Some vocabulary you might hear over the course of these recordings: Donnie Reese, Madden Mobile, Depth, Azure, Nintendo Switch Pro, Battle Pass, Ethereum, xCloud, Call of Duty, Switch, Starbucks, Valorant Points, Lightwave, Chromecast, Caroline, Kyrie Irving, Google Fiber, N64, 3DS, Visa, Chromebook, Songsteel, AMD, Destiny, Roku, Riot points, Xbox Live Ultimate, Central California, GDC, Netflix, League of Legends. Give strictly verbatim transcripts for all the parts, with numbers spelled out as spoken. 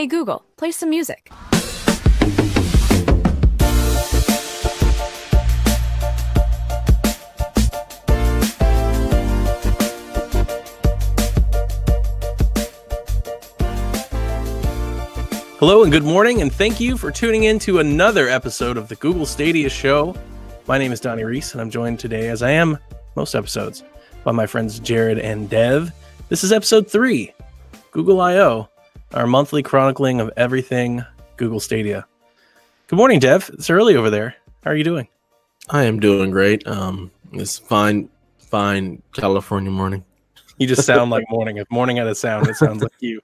Hey Google, play some music. Hello and good morning, and thank you for tuning in to another episode of the Google Stadia Show. My name is Donnie Reese, and I'm joined today, as I am most episodes, by my friends Jared and Dev. This is episode three, Google I O, our monthly chronicling of everything Google Stadia. Good morning, Dev. It's early over there. How are you doing? I am doing great. Um, it's fine, fine California morning. You just sound like morning. If morning had a sound, it sounds like you.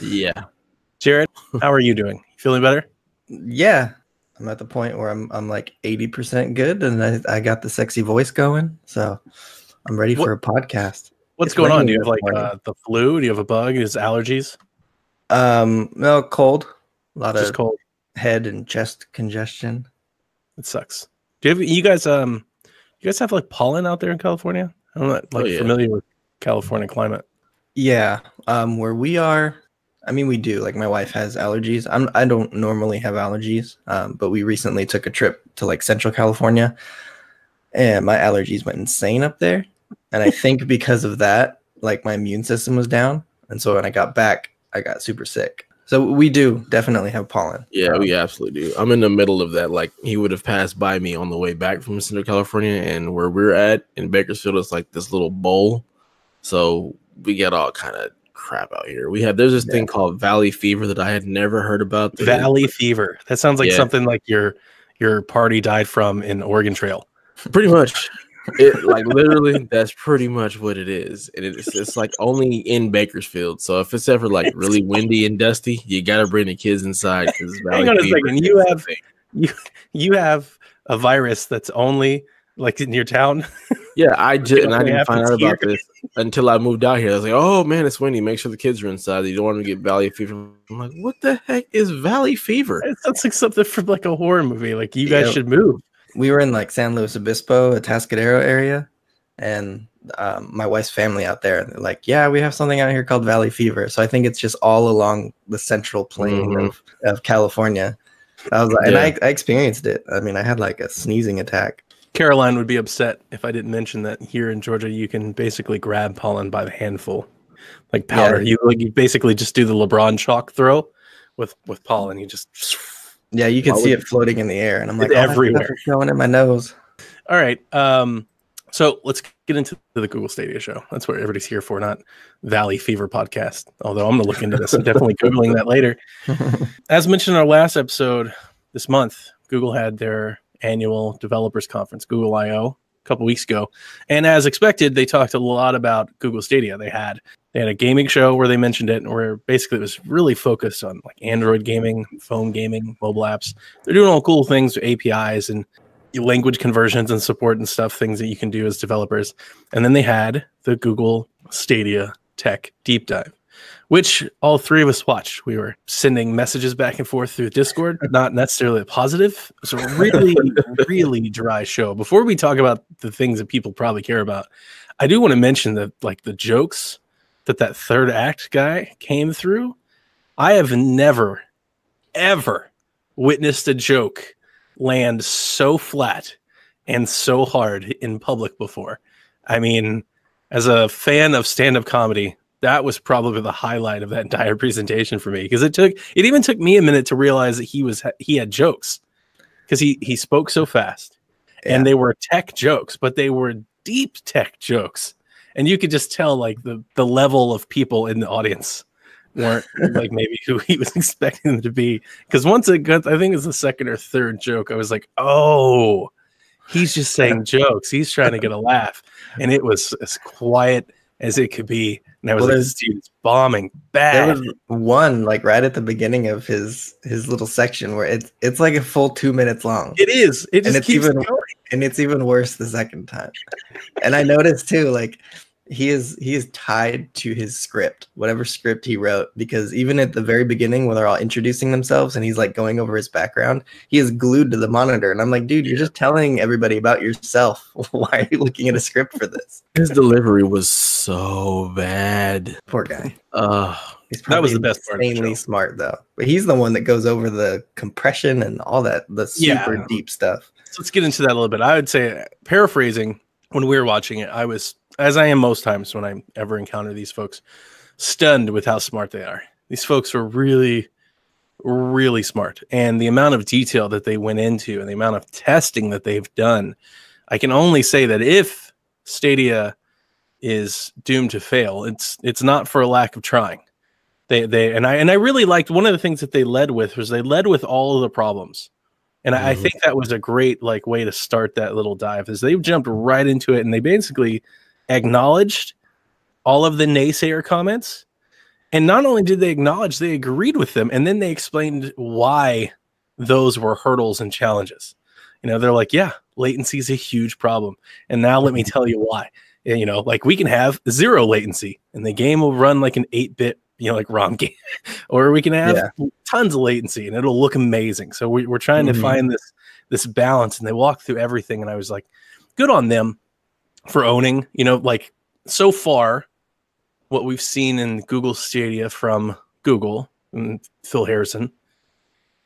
Yeah. Jared, how are you doing? You feeling better? Yeah. I'm at the point where I'm I'm like eighty percent good, and I, I got the sexy voice going, so I'm ready what, for a podcast. What's it's going on? Do you have like uh, the flu? Do you have a bug? Is allergies? Um, no, cold. A lot Just of cold. Head and chest congestion. It sucks. Do you have you guys um you guys have like pollen out there in California? I'm not like oh, yeah. familiar with California climate. Yeah, um, where we are. I mean, we do. Like, my wife has allergies. I'm, I don't normally have allergies, um, but we recently took a trip to, like, Central California, and my allergies went insane up there. And I think because of that, like, my immune system was down. And so when I got back, I got super sick. So we do definitely have pollen. Yeah, we absolutely do. I'm in the middle of that. Like, he would have passed by me on the way back from Central California, and where we're at in Bakersfield, it's like this little bowl. So we get all kind of crap out here. We have there's this yeah. thing called Valley Fever that I had never heard about. There. Valley Fever. That sounds like yeah. something like your your party died from in Oregon Trail. Pretty much. It, like literally, that's pretty much what it is. And it's it's like only in Bakersfield. So if it's ever like really windy and dusty, you gotta bring the kids inside. Hang on a second. You have you you have a virus that's only like in your town. Yeah, I did, and I didn't find out about this until I moved out here. I was like, "Oh man, it's windy. Make sure the kids are inside. You don't want them to get Valley Fever." I'm like, "What the heck is Valley Fever?" It sounds like something from like a horror movie. Like you guys yeah. should move. We were in like San Luis Obispo, Atascadero area, and um, my wife's family out there. They're like, "Yeah, we have something out here called Valley Fever." So I think it's just all along the central plain mm-hmm. of, of California. I was like, yeah. and I, I experienced it. I mean, I had like a sneezing attack. Caroline would be upset if I didn't mention that here in Georgia, you can basically grab pollen by the handful, like powder. Yeah. You like you basically just do the LeBron chalk throw with with pollen. You just yeah, you can see it floating in the air, and I'm like, oh, everywhere, it's going in my nose. All right, um, so let's get into the Google Stadia show. That's what everybody's here for, not Valley Fever podcast. Although I'm gonna look into this. I'm definitely googling that later. As mentioned in our last episode this month, Google had their annual developers conference, Google I O, a couple weeks ago, and as expected, they talked a lot about Google Stadia. They had they had a gaming show where they mentioned it, and where basically it was really focused on like Android gaming, phone gaming, mobile apps. They're doing all cool things with A P Is and language conversions and support and stuff, things that you can do as developers. And then they had the Google Stadia Tech Deep Dive, which all three of us watched. We were sending messages back and forth through Discord, not necessarily a positive. It was a really, really dry show. Before we talk about the things that people probably care about, I do want to mention that like the jokes that that third act guy came through. I have never, ever witnessed a joke land so flat and so hard in public before. I mean, as a fan of stand-up comedy, that was probably the highlight of that entire presentation for me, because it took it even took me a minute to realize that he was he had jokes, because he he spoke so fast, yeah. and they were tech jokes, but they were deep tech jokes, and you could just tell like the the level of people in the audience weren't like maybe who he was expecting them to be, because once it got, I think it was the second or third joke, I was like, oh, he's just saying jokes, he's trying to get a laugh, and it was as quiet as it could be. And I was well, like, this dude's bombing bad. There was one like right at the beginning of his his little section where it's it's like a full two minutes long. It is. It just and it's keeps even, going. And it's even worse the second time. And I noticed too, like he is he is tied to his script, whatever script he wrote, because even at the very beginning when they're all introducing themselves and he's like going over his background, he is glued to the monitor. And I'm like, dude, you're just telling everybody about yourself. Why are you looking at a script for this? His delivery was so bad. Poor guy. Uh, He's probably that was the best insanely part the smart though. But he's the one that goes over the compression and all that, the super yeah. deep stuff. So let's get into that a little bit. I would say, paraphrasing, when we were watching it, I was, as I am most times when I ever encounter these folks, stunned with how smart they are. These folks were really, really smart. And the amount of detail that they went into and the amount of testing that they've done, I can only say that if Stadia is doomed to fail, it's it's not for a lack of trying. They they and I and I really liked one of the things that they led with was they led with all of the problems. And mm-hmm. I, I think that was a great like way to start that little dive, is they've jumped right into it and they basically acknowledged all of the naysayer comments. And not only did they acknowledge, they agreed with them, and then they explained why those were hurdles and challenges. You know, they're like, yeah, latency is a huge problem. And now let me tell you why. And, you know, like we can have zero latency and the game will run like an eight bit, you know, like ROM game, or we can have yeah. tons of latency and it'll look amazing. So we, we're trying mm-hmm. to find this, this balance, and they walk through everything. And I was like, good on them for owning, you know, like so far, what we've seen in Google Stadia from Google and Phil Harrison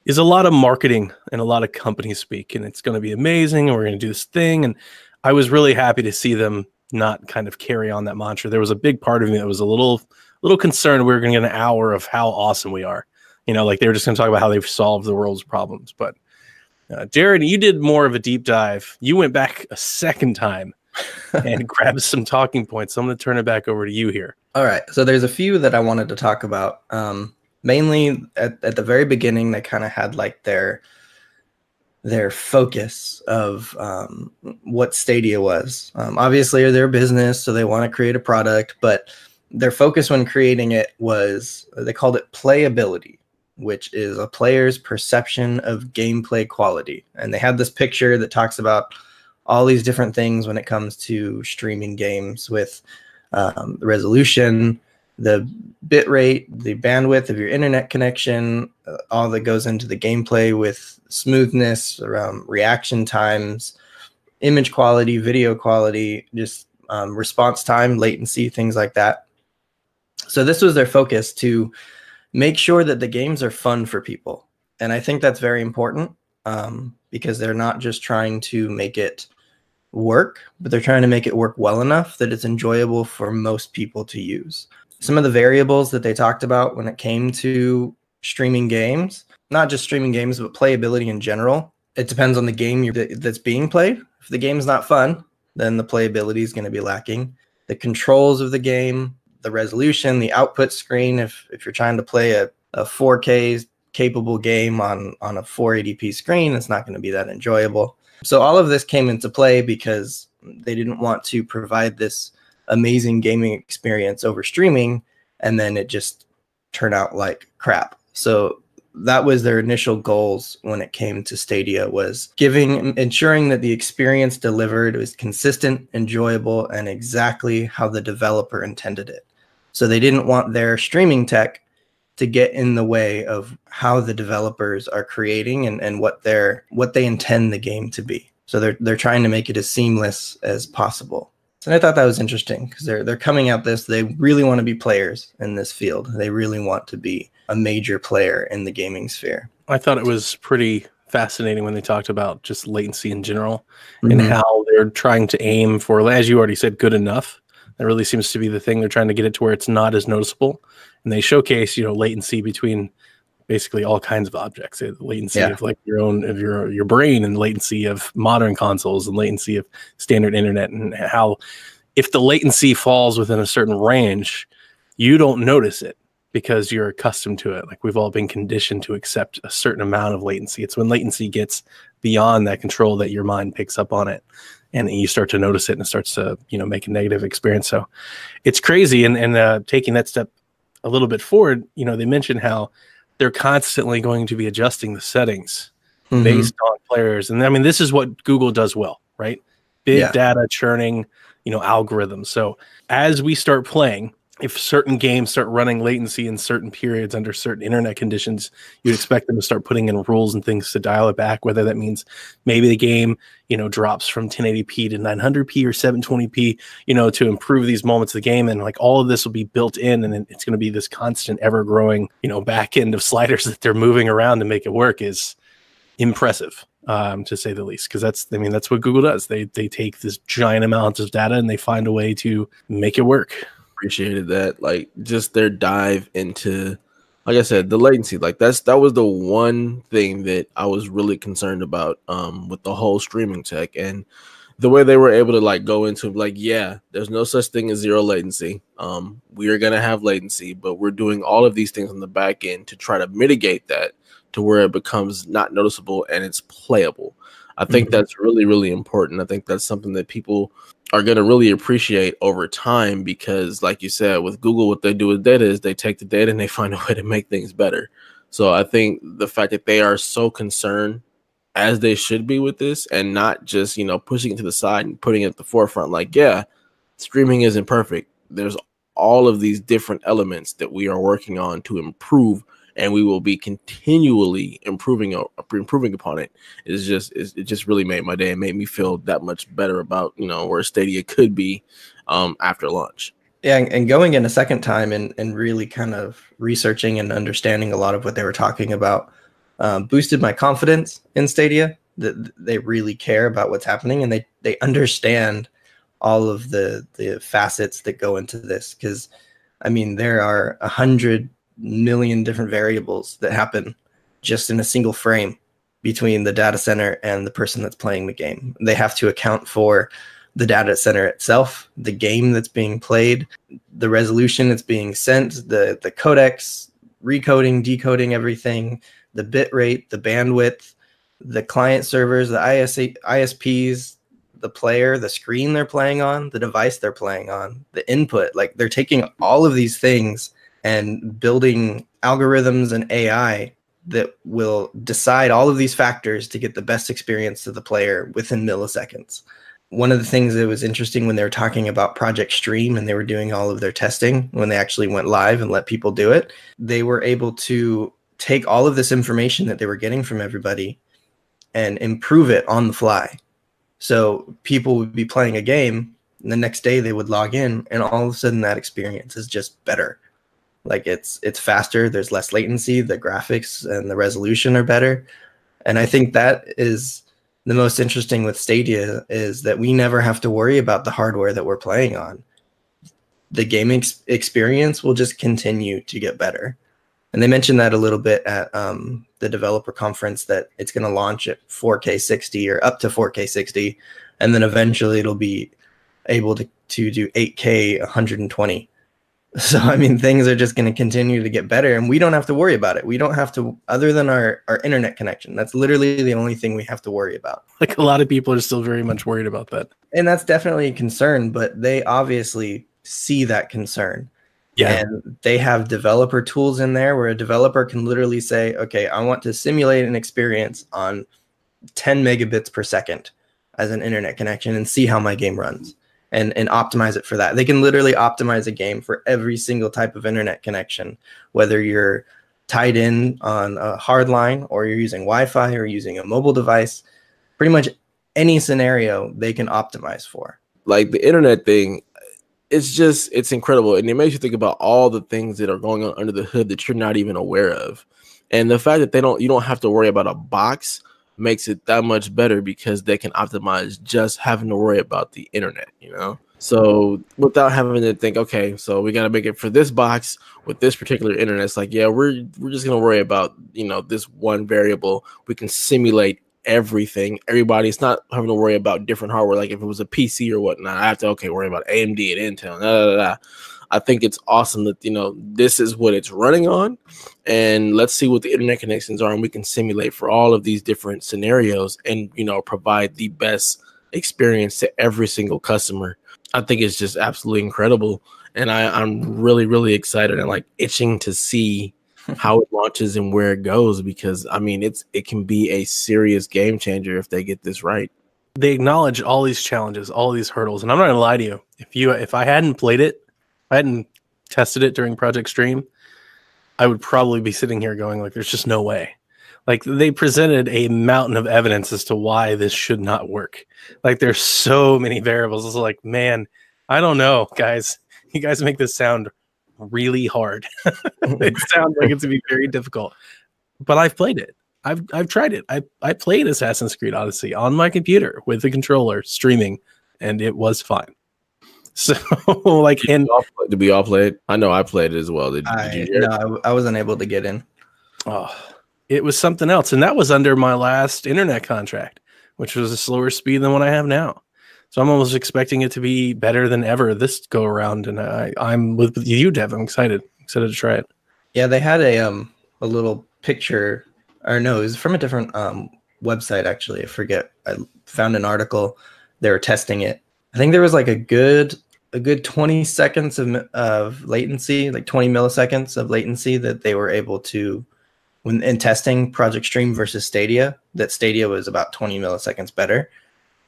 is a lot of marketing and a lot of company speak, and it's going to be amazing, and we're going to do this thing. And I was really happy to see them not kind of carry on that mantra. There was a big part of me that was a little, little concerned we were going to get an hour of how awesome we are. You know, like they were just going to talk about how they've solved the world's problems. But uh, Jared, you did more of a deep dive. You went back a second time and grab some talking points. So I'm going to turn it back over to you here. All right. So there's a few that I wanted to talk about. Um, mainly at, at the very beginning, they kind of had like their their focus of um, what Stadia was. Um, obviously, they're a business, so they want to create a product. But their focus when creating it was, they called it playability, which is a player's perception of gameplay quality. And they had this picture that talks about all these different things when it comes to streaming games with um, the resolution, the bit rate, the bandwidth of your internet connection, uh, all that goes into the gameplay with smoothness, um, reaction times, image quality, video quality, just um, response time, latency, things like that. So this was their focus, to make sure that the games are fun for people. And I think that's very important um, because they're not just trying to make it work, but they're trying to make it work well enough that it's enjoyable for most people to use. Some of the variables that they talked about when it came to streaming games, not just streaming games, but playability in general. It depends on the game you're, that's being played. If the game's not fun, then the playability is going to be lacking. The controls of the game, the resolution, the output screen. If, if you're trying to play a, a four K capable game on, on a four eighty p screen, it's not going to be that enjoyable. So all of this came into play because they didn't want to provide this amazing gaming experience over streaming and then it just turned out like crap. So that was their initial goals when it came to Stadia, was giving, ensuring that the experience delivered was consistent, enjoyable, and exactly how the developer intended it. So they didn't want their streaming tech to get in the way of how the developers are creating and, and what they're what they intend the game to be. So they're they're trying to make it as seamless as possible. And I thought that was interesting because they're they're coming at this. They really want to be players in this field. They really want to be a major player in the gaming sphere. I thought it was pretty fascinating when they talked about just latency in general mm-hmm. and how they're trying to aim for, as you already said, good enough. That really seems to be the thing. They're trying to get it to where it's not as noticeable. And they showcase, you know, latency between basically all kinds of objects. The latency yeah. of like your own, of your, your brain, and latency of modern consoles, and latency of standard internet, and how if the latency falls within a certain range, you don't notice it because you're accustomed to it. Like we've all been conditioned to accept a certain amount of latency. It's when latency gets beyond that control that your mind picks up on it, and you start to notice it, and it starts to, you know, make a negative experience. So it's crazy. And, and uh, taking that step a little bit forward, you know, they mentioned how they're constantly going to be adjusting the settings mm-hmm. based on players. And I mean, this is what Google does well, right? Big yeah. data churning, you know, algorithms. So as we start playing, if certain games start running latency in certain periods under certain internet conditions, you'd expect them to start putting in rules and things to dial it back, whether that means maybe the game, you know, drops from ten eighty p to nine hundred p or seven twenty p, you know, to improve these moments of the game. And like all of this will be built in, and it's going to be this constant ever growing, you know, back end of sliders that they're moving around to make it work is impressive, um, to say the least. Cause that's, I mean, that's what Google does. They, they take this giant amount of data and they find a way to make it work. Appreciated that, like just their dive into, like I said, the latency. Like that's that was the one thing that I was really concerned about um with the whole streaming tech, and the way they were able to like go into like, yeah, there's no such thing as zero latency. Um, we are gonna have latency, but we're doing all of these things on the back end to try to mitigate that to where it becomes not noticeable and it's playable. I think mm-hmm. that's really, really important. I think that's something that people are going to really appreciate over time, because like you said, with Google, what they do with data is they take the data and they find a way to make things better. So I think the fact that they are so concerned, as they should be, with this, and not just, you know, pushing it to the side and putting it at the forefront, like, yeah, streaming isn't perfect. There's all of these different elements that we are working on to improve, and we will be continually improving improving upon it. It's just, it's, it just really made my day and made me feel that much better about, you know, where Stadia could be um, after launch. Yeah, and going in a second time and, and really kind of researching and understanding a lot of what they were talking about um, boosted my confidence in Stadia, that they really care about what's happening, and they, they understand all of the, the facets that go into this. Because, I mean, there are a hundred million different variables that happen just in a single frame between the data center and the person that's playing the game. They have to account for the data center itself, the game that's being played, the resolution that's being sent, the, the codecs, recoding, decoding everything, the bit rate, the bandwidth, the client servers, the I S Ps, the player, the screen they're playing on, the device they're playing on, the input. Like, they're taking all of these things and building algorithms and A I that will decide all of these factors to get the best experience to the player within milliseconds. One of the things that was interesting when they were talking about Project Stream, and they were doing all of their testing when they actually went live and let people do it, they were able to take all of this information that they were getting from everybody and improve it on the fly. So people would be playing a game, and the next day they would log in, and all of a sudden that experience is just better. Like, it's it's faster, there's less latency, the graphics and the resolution are better. And I think that is the most interesting with Stadia, is that we never have to worry about the hardware that we're playing on. The gaming ex- experience will just continue to get better. And they mentioned that a little bit at um, the developer conference, that it's going to launch at four K sixty or up to four K sixty. And then eventually it'll be able to, to do eight K one twenty. So, I mean, things are just going to continue to get better, and we don't have to worry about it. We don't have to, other than our, our internet connection. That's literally the only thing we have to worry about. Like, a lot of people are still very much worried about that. And that's definitely a concern, but they obviously see that concern. Yeah. And they have developer tools in there where a developer can literally say, okay, I want to simulate an experience on ten megabits per second as an internet connection and see how my game runs. And, and optimize it for that. They can literally optimize a game for every single type of internet connection, whether you're tied in on a hard line or you're using Wi-Fi or using a mobile device. Pretty much any scenario they can optimize for. Like, the internet thing, it's just, it's incredible. And it makes you think about all the things that are going on under the hood that you're not even aware of. And the fact that they don't, you don't have to worry about a box makes it that much better, because they can optimize just having to worry about the internet, you know? So without having to think, okay, so we got to make it for this box with this particular internet. It's like, yeah, we're, we're just going to worry about, you know, this one variable. We can simulate everything, everybody. It's not having to worry about different hardware. Like, if it was a P C or whatnot, I have to, okay, worry about A M D and Intel. Nah, nah, nah. I think it's awesome that, you know, this is what it's running on, and let's see what the internet connections are, and we can simulate for all of these different scenarios and, you know, provide the best experience to every single customer. I think it's just absolutely incredible, and I, I'm really, really excited and like itching to see how it launches and where it goes, because I mean, it's it can be a serious game changer if they get this right. They acknowledge all these challenges, all these hurdles, and I'm not gonna lie to you, if you if I hadn't played it, I hadn't tested it during Project Stream, I would probably be sitting here going like, there's just no way. Like, they presented a mountain of evidence as to why this should not work. Like, there's so many variables. It's like, man, I don't know, guys. You guys make this sound really hard. It sounds like it's going to be very difficult. But I've played it. I've I've tried it. I, I played Assassin's Creed Odyssey on my computer with the controller streaming, and it was fine. So, like, did and play, did we all play it? I know I played it as well. Did, I, did you no, I, I wasn't able to get in. Oh, it was something else. And that was under my last internet contract, which was a slower speed than what I have now. So I'm almost expecting it to be better than ever this go around. And I, I'm with you, Dev. I'm excited. Excited to try it. Yeah, they had a um a little picture, or no, it was from a different um website, actually. I forget. I found an article. They were testing it. I think there was like a good a good twenty seconds of of latency, like twenty milliseconds of latency that they were able to, when in testing Project Stream versus Stadia, that Stadia was about twenty milliseconds better.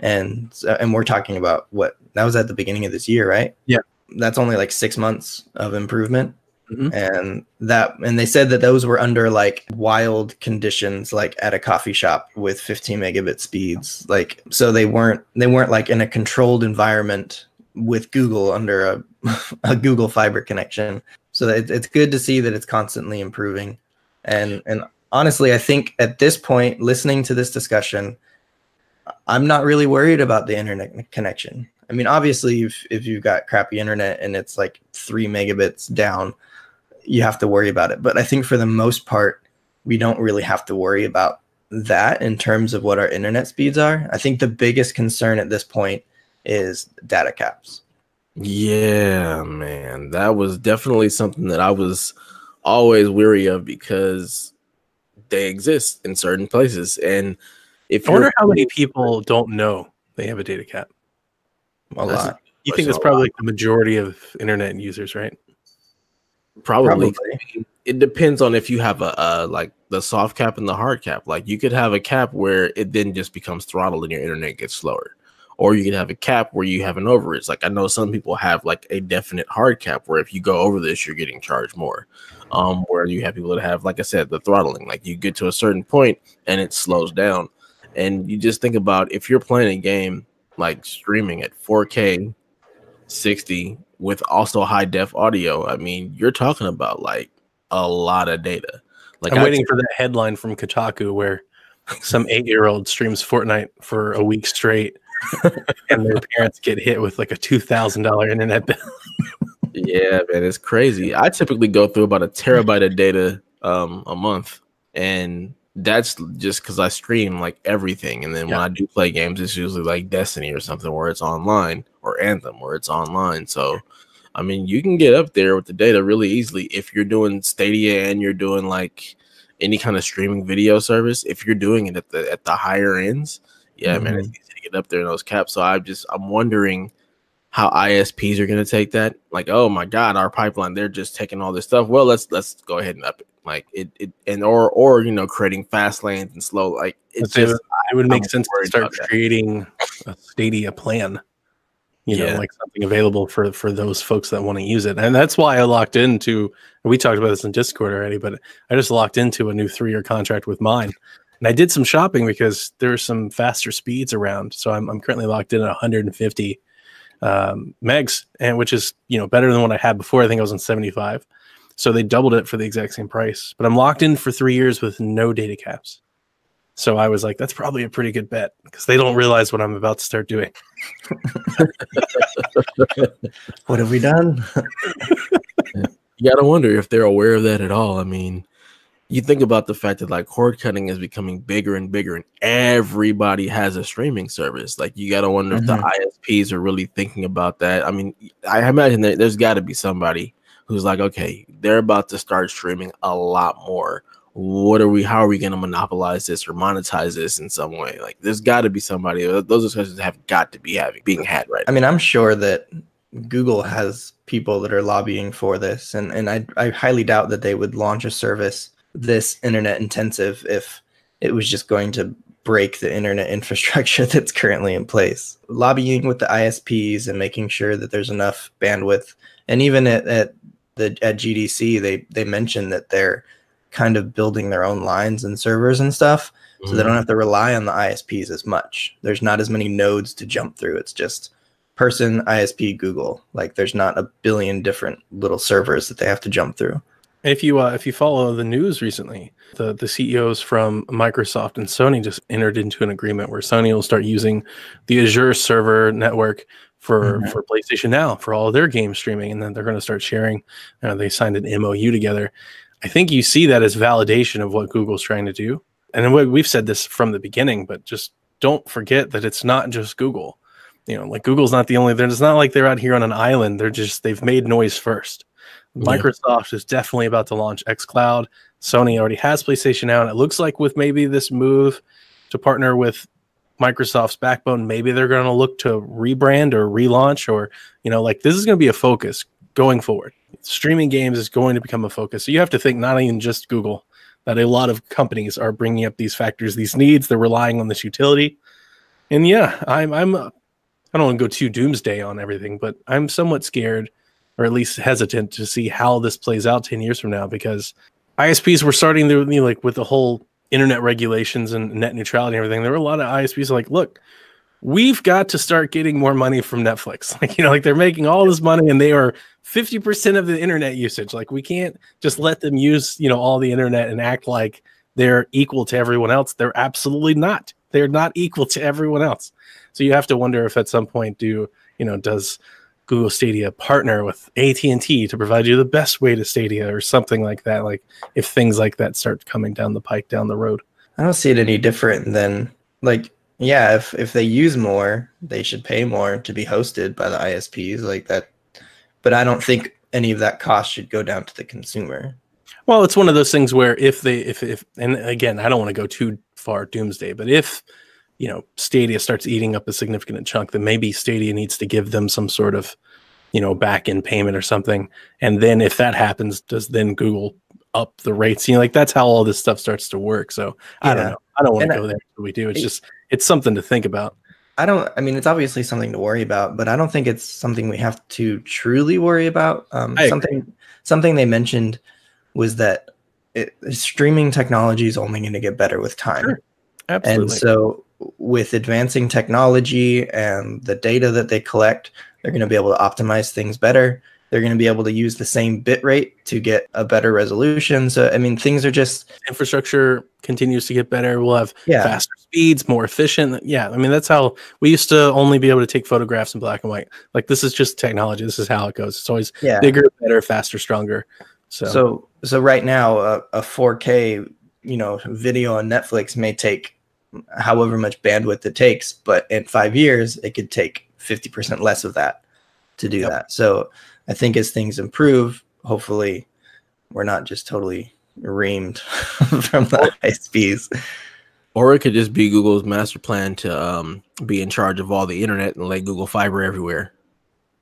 And and we're talking about what that was at the beginning of this year, right? Yeah, that's only like six months of improvement, mm-hmm. and that and they said that those were under like wild conditions, like at a coffee shop with fifteen megabit speeds, like so they weren't they weren't like in a controlled environment with Google under a a Google Fiber connection. So it, it's good to see that it's constantly improving, and and honestly, I think at this point, listening to this discussion, I'm not really worried about the internet connection. I mean, obviously, if, if you've got crappy internet and it's like three megabits down, you have to worry about it. But I think for the most part, we don't really have to worry about that in terms of what our internet speeds are. I think the biggest concern at this point is data caps. Yeah, man, that was definitely something that I was always weary of because they exist in certain places. And If I wonder how many people don't know they have a data cap. A that's lot. A, you think that's probably like the majority of internet users, right? Probably. probably. It depends on if you have a, a like the soft cap and the hard cap. Like you could have a cap where it then just becomes throttled and your internet gets slower, or you could have a cap where you have an overage. Like I know some people have like a definite hard cap where if you go over this, you're getting charged more. Um, where you have people that have, like I said, the throttling. Like you get to a certain point and it slows down. And you just think about if you're playing a game like streaming at four K sixty with also high def audio, I mean, you're talking about like a lot of data. Like I'm I waiting for that headline from Kotaku where some eight-year-old streams Fortnite for a week straight and their parents get hit with like a two thousand dollar internet bill. Yeah, man, it's crazy. I typically go through about a terabyte of data um, a month, and that's just because I stream like everything, and then yeah. when I do play games, it's usually like Destiny or something where it's online, or Anthem where it's online. So, I mean, you can get up there with the data really easily if you're doing Stadia and you're doing like any kind of streaming video service. If you're doing it at the at the higher ends, yeah, mm-hmm. man, it's easy to get up there in those caps. So I'm just I'm wondering how I S Ps are going to take that. Like, oh my God, our pipeline, they're just taking all this stuff. Well, let's let's go ahead and up it. Like it, it and or or you know, creating fast lanes and slow, like it's just, it would make I'm sense to start creating a Stadia plan, you yeah. know, like something available for for those folks that want to use it. And that's why I locked into, we talked about this in Discord already, but I just locked into a new three-year contract with mine, and I did some shopping because there are some faster speeds around. So I'm I'm currently locked in at one hundred fifty um, megs, and which is, you know, better than what I had before. I think I was on seventy-five. So they doubled it for the exact same price, but I'm locked in for three years with no data caps. So I was like, that's probably a pretty good bet because they don't realize what I'm about to start doing. What have we done? You got to wonder if they're aware of that at all. I mean, you think about the fact that like cord cutting is becoming bigger and bigger and everybody has a streaming service. Like you got to wonder mm-hmm. if the I S Ps are really thinking about that. I mean, I imagine that there's got to be somebody who's like, okay, they're about to start streaming a lot more. What are we, how are we going to monopolize this or monetize this in some way? Like there's got to be somebody, those discussions have got to be having being had right now. I mean, I'm sure that Google has people that are lobbying for this, and, and I, I highly doubt that they would launch a service this internet intensive if it was just going to break the internet infrastructure that's currently in place. Lobbying with the I S Ps and making sure that there's enough bandwidth, and even at, at the at G D C, they they mentioned that they're kind of building their own lines and servers and stuff, mm-hmm. so they don't have to rely on the I S Ps as much. There's not as many nodes to jump through. It's just person, I S P, Google. Like, there's not a billion different little servers that they have to jump through. If you uh, if you follow the news recently, the, the C E Os from Microsoft and Sony just entered into an agreement where Sony will start using the Azure server network for, mm-hmm. for PlayStation Now for all of their game streaming, and then they're going to start sharing. Uh, they signed an M O U together. I think you see that as validation of what Google's trying to do. And we've said this from the beginning, but just don't forget that it's not just Google. You know, like Google's not the only, they're, it's not like they're out here on an island. They're just, they've made noise first. Microsoft yeah. is definitely about to launch xCloud. Sony already has PlayStation Now, and it looks like with maybe this move to partner with Microsoft's backbone, maybe they're going to look to rebrand or relaunch, or, you know, like this is going to be a focus going forward. Streaming games is going to become a focus. So you have to think not even just Google, that a lot of companies are bringing up these factors, these needs. They're relying on this utility. And yeah, I'm, I'm, uh, I don't want to go too doomsday on everything, but I'm somewhat scared, or at least hesitant, to see how this plays out ten years from now, because I S Ps were starting to, you know, like with the whole internet regulations and net neutrality and everything. There were a lot of I S Ps like, look, we've got to start getting more money from Netflix. Like, you know, like they're making all this money and they are fifty percent of the internet usage. Like, we can't just let them use, you know, all the internet and act like they're equal to everyone else. They're absolutely not. They're not equal to everyone else. So you have to wonder if at some point do, you know, does Google Stadia partner with A T and T to provide you the best way to Stadia or something like that. Like if things like that start coming down the pike down the road, I don't see it any different than like, yeah, if, if they use more, they should pay more to be hosted by the I S Ps like that. But I don't think any of that cost should go down to the consumer. Well, it's one of those things where if they, if, if, and again, I don't want to go too far doomsday, but if, you know, Stadia starts eating up a significant chunk, then maybe Stadia needs to give them some sort of, you know, back end payment or something. And then if that happens, does then Google up the rates? You know, like that's how all this stuff starts to work. So yeah. I don't know. I don't want to go there until we do. It's just, it's something to think about. I don't, I mean, it's obviously something to worry about, but I don't think it's something we have to truly worry about. Um, something, something they mentioned was that it, streaming technology is only going to get better with time. Sure. Absolutely. And so with advancing technology and the data that they collect, they're going to be able to optimize things better. They're going to be able to use the same bit rate to get a better resolution. So, I mean, things are just... Infrastructure continues to get better. We'll have yeah. faster speeds, more efficient. Yeah, I mean, that's how... We used to only be able to take photographs in black and white. Like, this is just technology. This is how it goes. It's always yeah. bigger, better, faster, stronger. So, so, so right now, a, a four K, you know, video on Netflix may take however much bandwidth it takes, but in five years it could take fifty percent less of that to do yep. that. So I think as things improve, hopefully we're not just totally reamed from the I S Ps. Or it could just be Google's master plan to um, be in charge of all the internet and lay Google Fiber everywhere.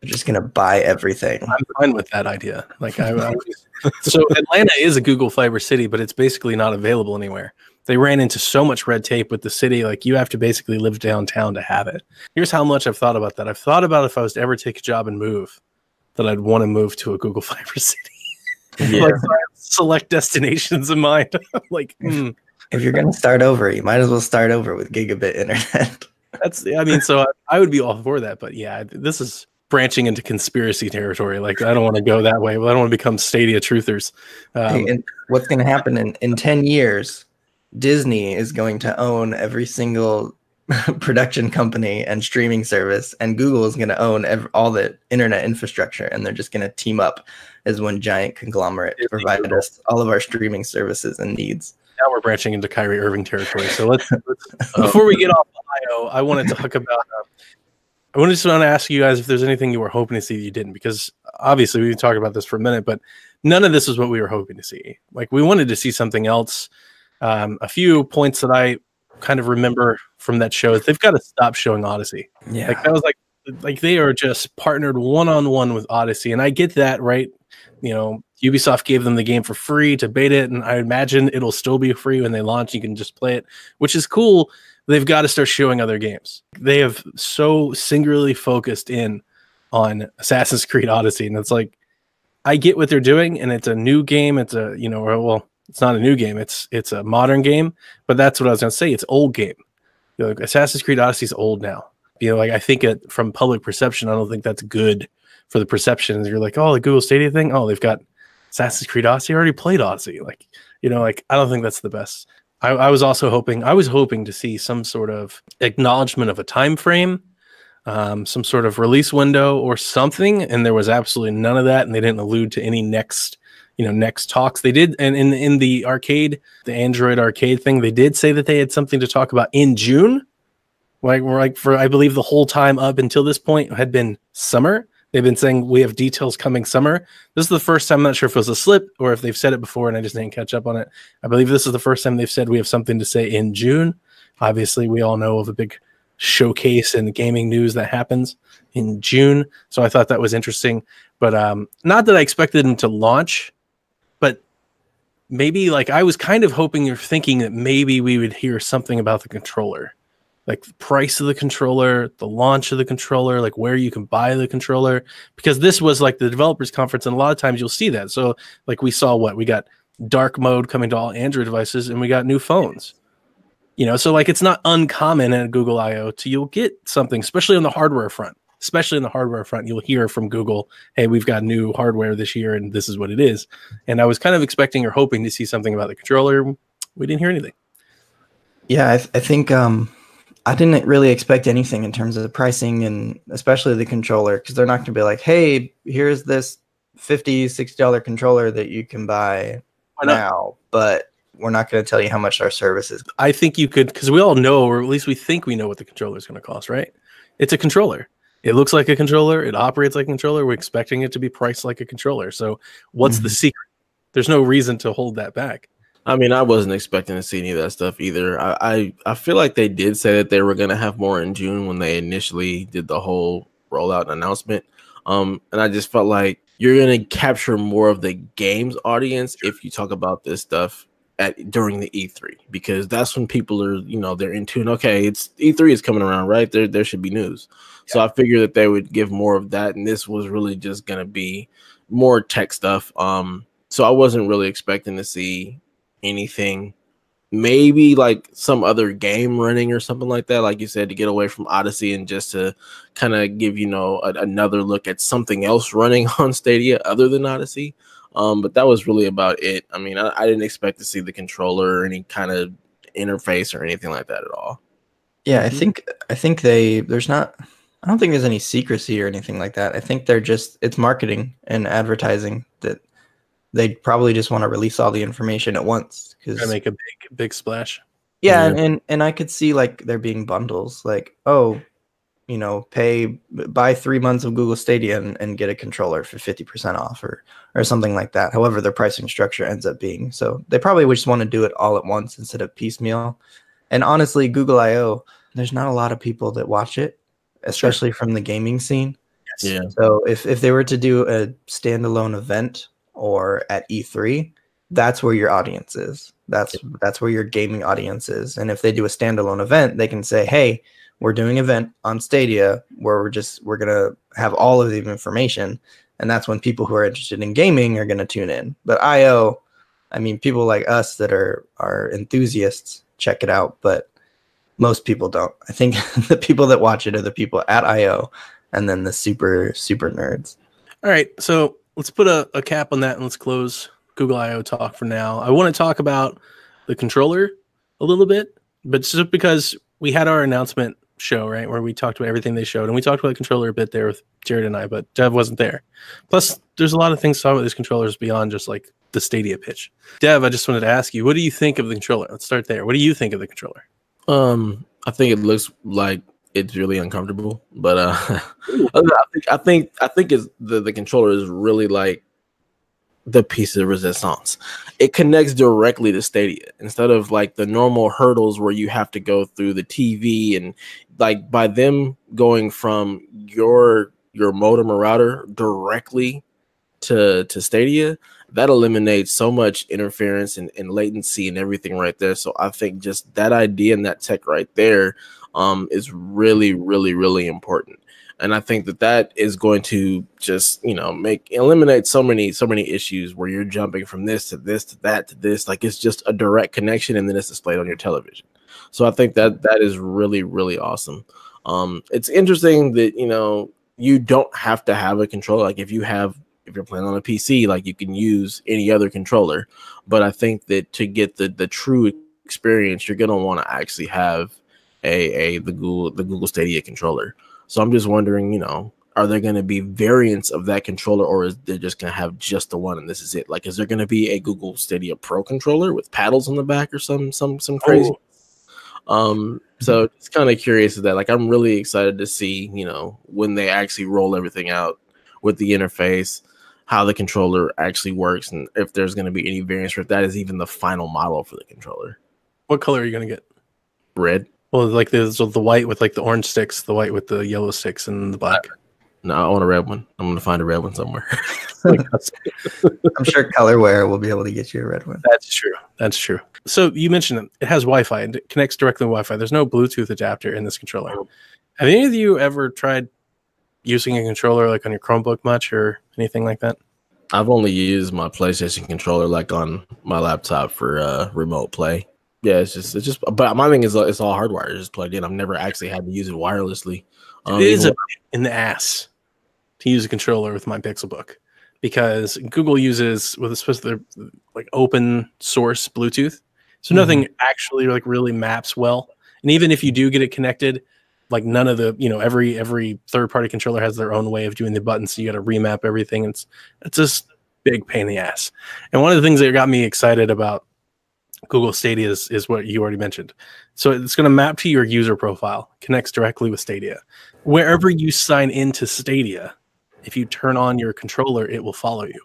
They're just going to buy everything. I'm fine with that idea. Like I, I So Atlanta is a Google Fiber city, but it's basically not available anywhere. They ran into so much red tape with the city. Like you have to basically live downtown to have it. Here's how much I've thought about that. I've thought about if I was to ever take a job and move, that I'd want to move to a Google Fiber city. Yeah. Like so I have select destinations in mind. Like mm. if you're going to start over, you might as well start over with gigabit internet. That's, I mean, so I, I would be all for that, but yeah, this is branching into conspiracy territory. Like I don't want to go that way. Well, I don't want to become Stadia truthers. Um, hey, and what's going to happen in, in ten years, Disney is going to own every single production company and streaming service, and Google is going to own every, all the internet infrastructure, and they're just going to team up as one giant conglomerate to provide us all of our streaming services and needs. Now we're branching into Kyrie Irving territory. So let's, let's before we get off I O, I want to talk about. Um, I just want to ask you guys if there's anything you were hoping to see that you didn't, because obviously we've talked about this for a minute, but none of this was what we were hoping to see. Like we wanted to see something else. Um, a few points that I kind of remember from that show is they've got to stop showing Odyssey. Yeah, like that was like like they are just partnered one on one with Odyssey, and I get that, right? You know, Ubisoft gave them the game for free to beta it, and I imagine it'll still be free when they launch. You can just play it, which is cool. They've got to start showing other games. They have so singularly focused in on Assassin's Creed Odyssey, and it's like I get what they're doing, and it's a new game. It's a, you know, well, it's not a new game. It's it's a modern game, but that's what I was going to say. It's old game. You know, like Assassin's Creed Odyssey is old now. You know, like I think it, from public perception, I don't think that's good for the perceptions. You're like, oh, the Google Stadia thing. Oh, they've got Assassin's Creed Odyssey. I already played Odyssey. Like, you know, like I don't think that's the best. I, I was also hoping, I was hoping to see some sort of acknowledgement of a time frame, um, some sort of release window or something. And there was absolutely none of that. And they didn't allude to any next, you know, next talks. They did. And in, in the arcade, the Android arcade thing, they did say that they had something to talk about in June. Like we're like for, I believe the whole time up until this point had been summer. They've been saying we have details coming summer. This is the first time, I'm not sure if it was a slip or if they've said it before and I just didn't catch up on it. I believe this is the first time they've said we have something to say in June. Obviously, we all know of a big showcase in the gaming news that happens in June. So I thought that was interesting. But um, not that I expected them to launch, but maybe like I was kind of hoping or thinking that maybe we would hear something about the controller. Like the price of the controller, the launch of the controller, like where you can buy the controller, because this was like the developers conference. And a lot of times you'll see that. So like we saw what we got dark mode coming to all Android devices and we got new phones, you know, so like, it's not uncommon at Google I O to you'll get something, especially on the hardware front, especially on the hardware front, you'll hear from Google, hey, we've got new hardware this year and this is what it is. And I was kind of expecting or hoping to see something about the controller. We didn't hear anything. Yeah. I, th- I think, um, I didn't really expect anything in terms of the pricing and especially the controller, because they're not going to be like, hey, here's this fifty dollars, sixty dollars controller that you can buy now, but we're not going to tell you how much our service is. I think you could, because we all know, or at least we think we know what the controller is going to cost, right? It's a controller. It looks like a controller. It operates like a controller. We're expecting it to be priced like a controller. So what's mm-hmm. the secret? There's no reason to hold that back. I mean, I wasn't expecting to see any of that stuff either. I, I, I feel like they did say that they were going to have more in June when they initially did the whole rollout announcement. Um, and I just felt like you're going to capture more of the games audience if you talk about this stuff at during the E three, because that's when people are, you know, they're in tune. Okay, it's E three is coming around, right? There, there should be news. Yeah. So I figured that they would give more of that. And this was really just going to be more tech stuff. Um, so I wasn't really expecting to see anything, maybe like some other game running or something like that, like you said, to get away from Odyssey and just to kind of give, you know, a, another look at something else running on Stadia other than Odyssey. Um, but that was really about it. I mean, I, I didn't expect to see the controller or any kind of interface or anything like that at all. Yeah, I think I think they there's not I don't think there's any secrecy or anything like that. I think they're just it's marketing and advertising that they probably just want to release all the information at once. Cause make a big, big splash. Yeah, yeah. And, and, and I could see like there being bundles like, oh, you know, pay, buy three months of Google Stadia and, and get a controller for fifty percent off or, or something like that. However, their pricing structure ends up being. So they probably just want to do it all at once instead of piecemeal. And honestly, Google I O, there's not a lot of people that watch it, especially from the gaming scene. Yes. Yeah. So if, if they were to do a standalone event, or at E three, that's where your audience is. That's that's where your gaming audience is. And if they do a standalone event, they can say, hey, we're doing an event on Stadia where we're just we're gonna have all of the information. And that's when people who are interested in gaming are gonna tune in. But I O, I mean, people like us that are are enthusiasts check it out, but most people don't. I think the people that watch it are the people at I O and then the super, super nerds. All right, so let's put a, a cap on that and let's close Google I O talk for now. I want to talk about the controller a little bit, but just because we had our announcement show, right, where we talked about everything they showed, and we talked about the controller a bit there with Jared and I, but Dev wasn't there. Plus, there's a lot of things to talk about these controllers beyond just like the Stadia pitch. Dev, I just wanted to ask you, what do you think of the controller? Let's start there. What do you think of the controller? Um, I think it looks like it's really uncomfortable, but uh, I think I think I think is the the controller is really like the piece of resistance. It connects directly to Stadia instead of like the normal hurdles where you have to go through the T V and like by them going from your your modem or router directly to to Stadia, that eliminates so much interference and, and latency and everything right there. So I think just that idea and that tech right there. Um, is really, really, really important. And I think that that is going to just, you know, make eliminate so many, so many issues where you're jumping from this to this to that to this. Like, it's just a direct connection, and then it's displayed on your television. So I think that that is really, really awesome. Um, it's interesting that, you know, you don't have to have a controller. Like, if you have, if you're playing on a P C, like, you can use any other controller. But I think that to get the the true experience, you're gonna want to actually have a a the Google the Google Stadia controller. So I'm just wondering, you know, are there going to be variants of that controller, or is they're just going to have just the one and this is it? Like, is there going to be a Google Stadia Pro controller with paddles on the back or some some some crazy? Oh. Um, so it's kind of curious of that. Like, I'm really excited to see, you know, when they actually roll everything out with the interface, how the controller actually works, and if there's going to be any variants for if that is even the final model for the controller. What color are you going to get? Red. Well, like there's the white with like the orange sticks, the white with the yellow sticks, and the black. No, I want a red one. I'm gonna find a red one somewhere. I'm sure Colorware will be able to get you a red one. That's true. That's true. So you mentioned it, it has Wi-Fi and it connects directly to Wi-Fi. There's no Bluetooth adapter in this controller. Have any of you ever tried using a controller like on your Chromebook much or anything like that? I've only used my PlayStation controller like on my laptop for uh, remote play. Yeah, it's just, it's just, but my thing is, it's all hardwired. It's just plugged in. I've never actually had to use it wirelessly. Um, it is a pain in the ass to use a controller with my Pixelbook because Google uses, well, it's supposed to be like open source Bluetooth. So mm-hmm. nothing actually like really maps well. And even if you do get it connected, like none of the, you know, every, every third party controller has their own way of doing the buttons. So you got to remap everything. It's, it's just big pain in the ass. And one of the things that got me excited about Google Stadia is, is what you already mentioned. So it's going to map to your user profile, connects directly with Stadia. Wherever you sign into Stadia, if you turn on your controller, it will follow you.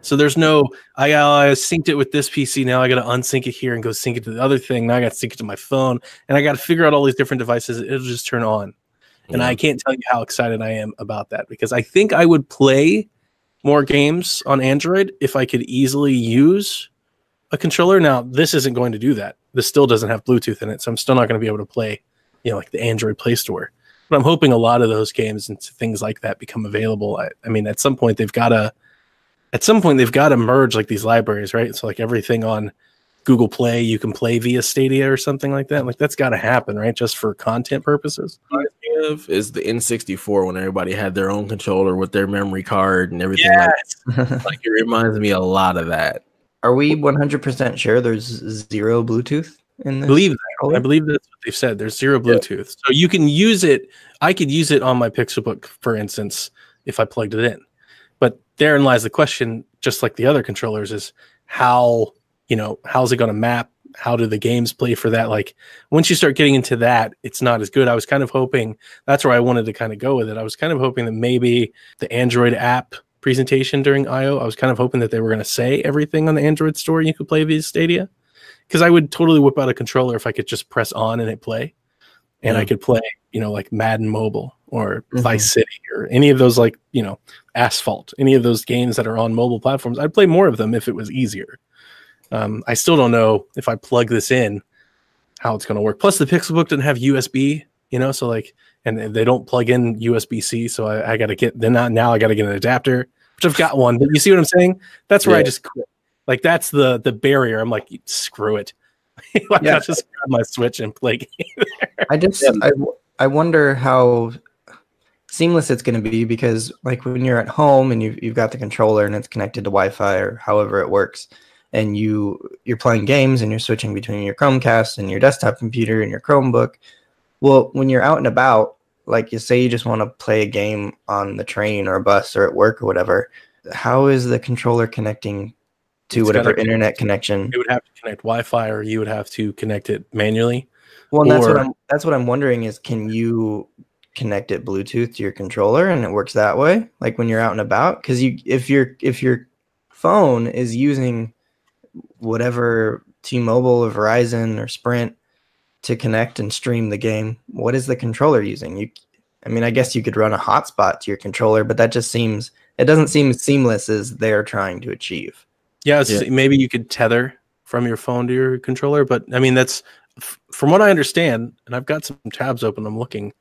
So there's no, I, I synced it with this P C, now I got to unsync it here and go sync it to the other thing, now I got to sync it to my phone, and I got to figure out all these different devices, it'll just turn on. Yeah. And I can't tell you how excited I am about that, because I think I would play more games on Android if I could easily use a controller. Now, this isn't going to do that. This still doesn't have Bluetooth in it, so I'm still not going to be able to play, you know, like the Android Play Store. But I'm hoping a lot of those games and things like that become available. I, I mean, at some point they've got to, at some point they've got to merge like these libraries, right? So like everything on Google Play, you can play via Stadia or something like that. Like that's got to happen, right? Just for content purposes. Is the N sixty-four when everybody had their own controller with their memory card and everything? Yes. Like that. Like it reminds me a lot of that. Are we one hundred percent sure there's zero Bluetooth in this? Believe that. I believe that's what they've said. There's zero Bluetooth. Yeah. So you can use it. I could use it on my Pixelbook, for instance, if I plugged it in. But therein lies the question, just like the other controllers, is how, you know, how's it going to map? How do the games play for that? Like, once you start getting into that, it's not as good. I was kind of hoping, that's where I wanted to kind of go with it. I was kind of hoping that maybe the Android app presentation during I O I was kind of hoping that they were going to say everything on the Android store you could play via Stadia, because I would totally whip out a controller if I could just press on and it play, and mm-hmm. I could play, you know, like Madden Mobile or mm-hmm. Vice City or any of those, like, you know, Asphalt, any of those games that are on mobile platforms. I'd play more of them if it was easier. Um, I still don't know if I plug this in how it's going to work. Plus, the Pixelbook didn't have U S B, you know, so like, and they don't plug in U S B C, so I, I got to get. Then not now. I got to get an adapter, which I've got one. But you see what I'm saying? That's where yeah. I just quit. Like that's the the barrier. I'm like, screw it. Like, yeah. I'll just grab my Switch and play games. I just yeah. I, I wonder how seamless it's going to be, because like when you're at home and you've you've got the controller and it's connected to Wi-Fi or however it works, and you you're playing games and you're switching between your Chromecast and your desktop computer and your Chromebook. Well, when you're out and about, like you say, you just want to play a game on the train or a bus or at work or whatever. How is the controller connecting to it's whatever internet connection? It would have to connect Wi-Fi, or you would have to connect it manually. Well, and that's what I'm, that's what I'm wondering is, can you connect it Bluetooth to your controller and it works that way? Like when you're out and about, because you if your if your phone is using whatever T-Mobile or Verizon or Sprint to connect and stream the game, what is the controller using? You, I mean, I guess you could run a hotspot to your controller, but that just seems, it doesn't seem as seamless as they're trying to achieve. Yeah, yeah. Maybe you could tether from your phone to your controller, but I mean, that's, from what I understand, and I've got some tabs open, I'm looking,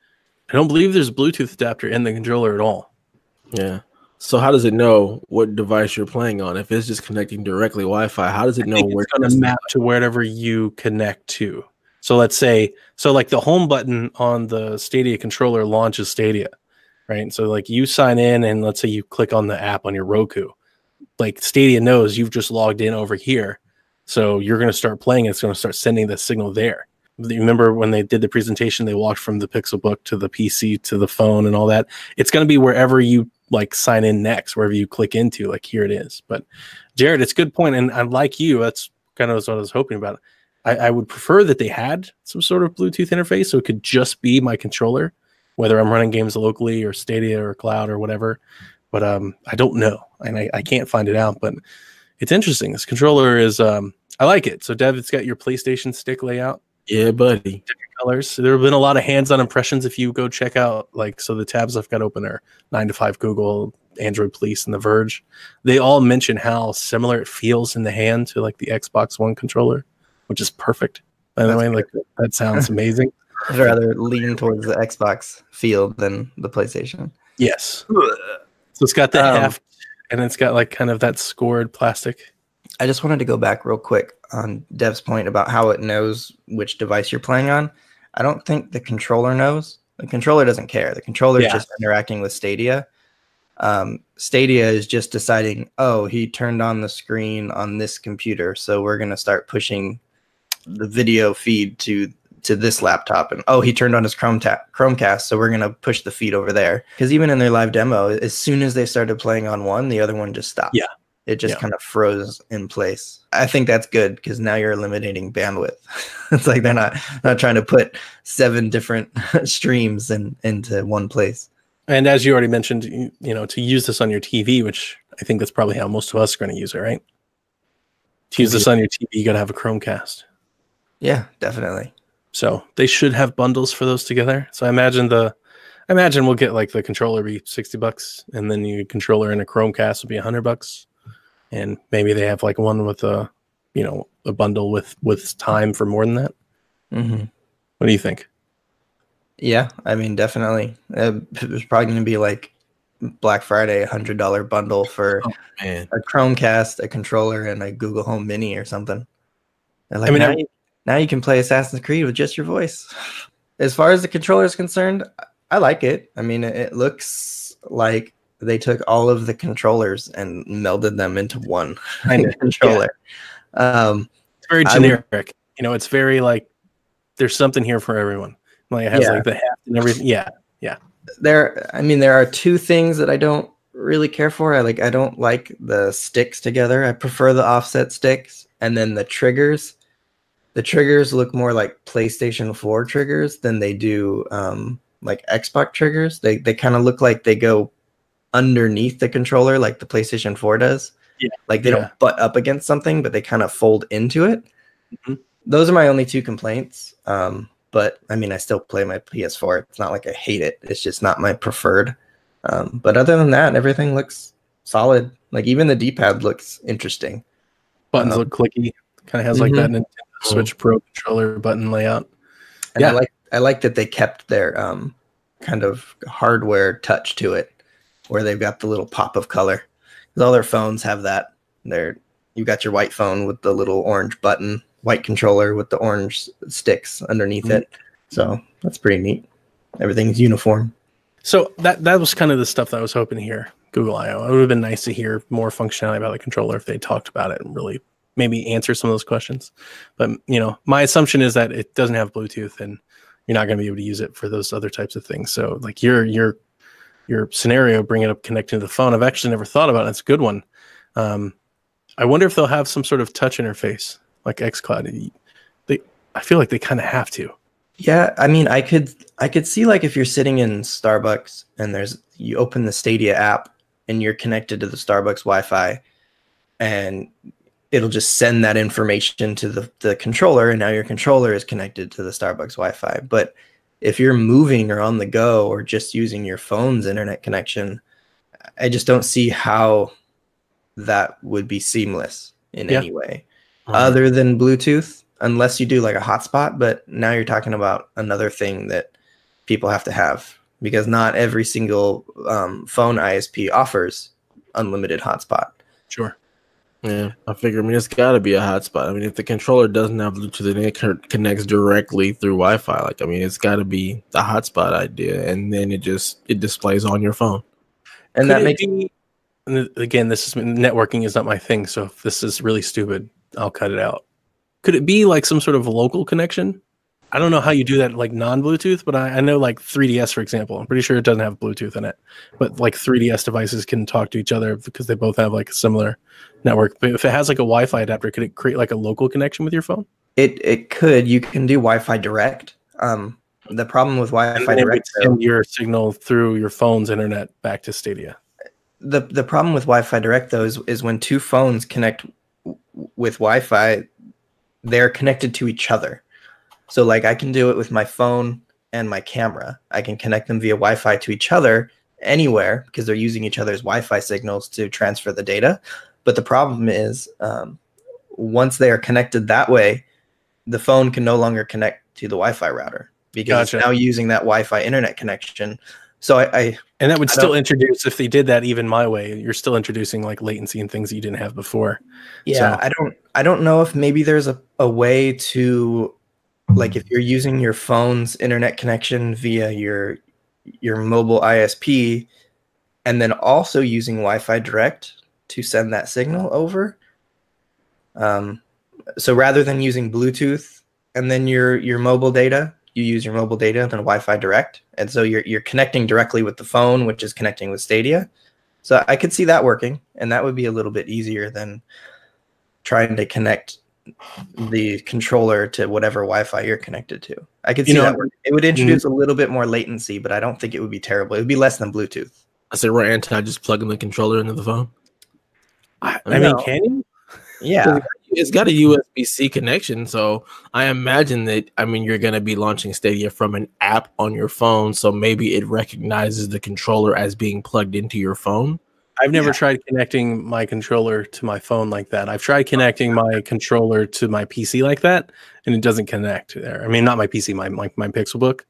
I don't believe there's a Bluetooth adapter in the controller at all. Yeah. So how does it know what device you're playing on? If it's just connecting directly Wi-Fi, how does it I know where it's going to map to wherever you connect to? So let's say, so like the home button on the Stadia controller launches Stadia, right? So like you sign in and let's say you click on the app on your Roku. Like Stadia knows you've just logged in over here. So you're going to start playing and it's going to start sending that signal there. Remember when they did the presentation, they walked from the Pixelbook to the P C to the phone and all that. It's going to be wherever you like sign in next, wherever you click into, like here it is. But Jared, it's a good point. And I like you, that's kind of what I was hoping about. I, I would prefer that they had some sort of Bluetooth interface so it could just be my controller, whether I'm running games locally or Stadia or Cloud or whatever. But um, I don't know, and I, I can't find it out. But it's interesting. This controller is, um, I like it. So Dev, it's got your PlayStation stick layout. Yeah, buddy. Different colors. There have been a lot of hands-on impressions. If you go check out, like, so the tabs I've got open are nine to five Google, Android Police, and The Verge. They all mention how similar it feels in the hand to, like, the Xbox One controller, which is perfect. By the way, like, that sounds amazing. I'd rather lean towards the Xbox feel than the PlayStation. Yes. So it's got that um, half, and it's got, like, kind of that scored plastic. I just wanted to go back real quick on Dev's point about how it knows which device you're playing on. I don't think the controller knows. The controller doesn't care. The controller is yeah. just interacting with Stadia. Um, Stadia is just deciding, oh, he turned on the screen on this computer, so we're going to start pushing the video feed to to this laptop. And, oh, he turned on his Chrome ta- Chromecast, so we're going to push the feed over there. Because even in their live demo, as soon as they started playing on one, the other one just stopped. Yeah. It just yeah. kind of froze in place. I think that's good because now you're eliminating bandwidth. It's like they're not not trying to put seven different streams in, into one place. And as you already mentioned, you, you know, to use this on your T V, which I think that's probably how most of us are going to use it, right? To use this on your T V, you got to have a Chromecast. Yeah, definitely. So they should have bundles for those together. So I imagine the, I imagine we'll get like the controller be sixty bucks, and then your controller and a Chromecast will be a hundred bucks. And maybe they have like one with a, you know, a bundle with, with time for more than that. Mm-hmm. What do you think? Yeah, I mean, definitely. Uh, it's probably going to be like Black Friday, a hundred dollar bundle for oh, a Chromecast, a controller, and a Google Home Mini or something. And like I mean, now, I- you, now you can play Assassin's Creed with just your voice. As far as the controller is concerned, I like it. I mean, it looks like they took all of the controllers and melded them into one kind of controller. Yeah. Um, it's very generic. Would, you know, it's very like there's something here for everyone. Like it has yeah. like the hat and everything. Yeah. Yeah. There I mean there are two things that I don't really care for. I like I don't like the sticks together. I prefer the offset sticks, and then the triggers. The triggers look more like PlayStation four triggers than they do um, like Xbox triggers. They they kind of look like they go underneath the controller like the PlayStation four does. Yeah. Like they yeah. don't butt up against something, but they kind of fold into it. Mm-hmm. Those are my only two complaints. Um, but I mean, I still play my P S four. It's not like I hate it. It's just not my preferred. Um, but other than that, everything looks solid. Like even the D-pad looks interesting. Buttons um, look clicky. Kind of has mm-hmm. like that Nintendo Switch Pro controller button layout. And yeah. I like, I like that they kept their um, kind of hardware touch to it, where they've got the little pop of color. All their phones have that. They're, you've got your white phone with the little orange button, white controller with the orange sticks underneath mm-hmm. it. So that's pretty neat. Everything's uniform. So that that was kind of the stuff that I was hoping to hear, Google I O. It would have been nice to hear more functionality about the controller if they talked about it and really maybe answer some of those questions. But you know, my assumption is that it doesn't have Bluetooth and you're not going to be able to use it for those other types of things. So like you're you're your scenario, bring it up, connecting to the phone. I've actually never thought about it. It's a good one. Um, I wonder if they'll have some sort of touch interface like xCloud. They, I feel like they kind of have to. Yeah, I mean, I could, I could see like if you're sitting in Starbucks and there's you open the Stadia app and you're connected to the Starbucks Wi-Fi, and it'll just send that information to the the controller, and now your controller is connected to the Starbucks Wi-Fi, but if you're moving or on the go or just using your phone's internet connection, I just don't see how that would be seamless in yeah. any way mm-hmm. other than Bluetooth, unless you do like a hotspot. But now you're talking about another thing that people have to have, because not every single um, phone I S P offers unlimited hotspot. Sure. Yeah, I figure, I mean, it's got to be a hotspot. I mean, if the controller doesn't have Bluetooth and it connects directly through Wi-Fi, like, I mean, it's got to be the hotspot idea, and then it just, it displays on your phone. And Could that makes be, again, this is, networking is not my thing, so if this is really stupid, I'll cut it out. Could it be like some sort of local connection? I don't know how you do that, like non-Bluetooth, but I, I know like three D S, for example, I'm pretty sure it doesn't have Bluetooth in it, but like three D S devices can talk to each other because they both have like a similar network. But if it has like a Wi-Fi adapter, could it create like a local connection with your phone? It it could. You can do Wi-Fi Direct. Um, the problem with Wi-Fi Direct, send your signal through your phone's internet back to Stadia. The the problem with Wi-Fi Direct though is, is when two phones connect w- with Wi-Fi, they're connected to each other. So, like, I can do it with my phone and my camera. I can connect them via Wi-Fi to each other anywhere because they're using each other's Wi-Fi signals to transfer the data. But the problem is, um, once they are connected that way, the phone can no longer connect to the Wi-Fi router because Gotcha. It's now using that Wi-Fi internet connection. So I, I and that would I still introduce, if they did that even my way, you're still introducing like latency and things that you didn't have before. Yeah, so. I don't, I don't know if maybe there's a, a way to. Like if you're using your phone's internet connection via your your mobile I S P and then also using Wi-Fi Direct to send that signal over. Um, so rather than using Bluetooth and then your your mobile data, you use your mobile data and then Wi-Fi Direct. And so you're you're connecting directly with the phone, which is connecting with Stadia. So I could see that working, and that would be a little bit easier than trying to connect the controller to whatever Wi-Fi you're connected to. I could see you know, that work. It would introduce mm-hmm. a little bit more latency, but I don't think it would be terrible. It would be less than Bluetooth. I said we're anti just plugging the controller into the phone. I, I mean, no. Can you? Yeah. It's got a U S B C connection, so I imagine that, I mean, you're going to be launching Stadia from an app on your phone, so maybe it recognizes the controller as being plugged into your phone. I've never yeah. tried connecting my controller to my phone like that. I've tried connecting my controller to my P C like that, and it doesn't connect there. I mean, not my P C, my my, my Pixelbook,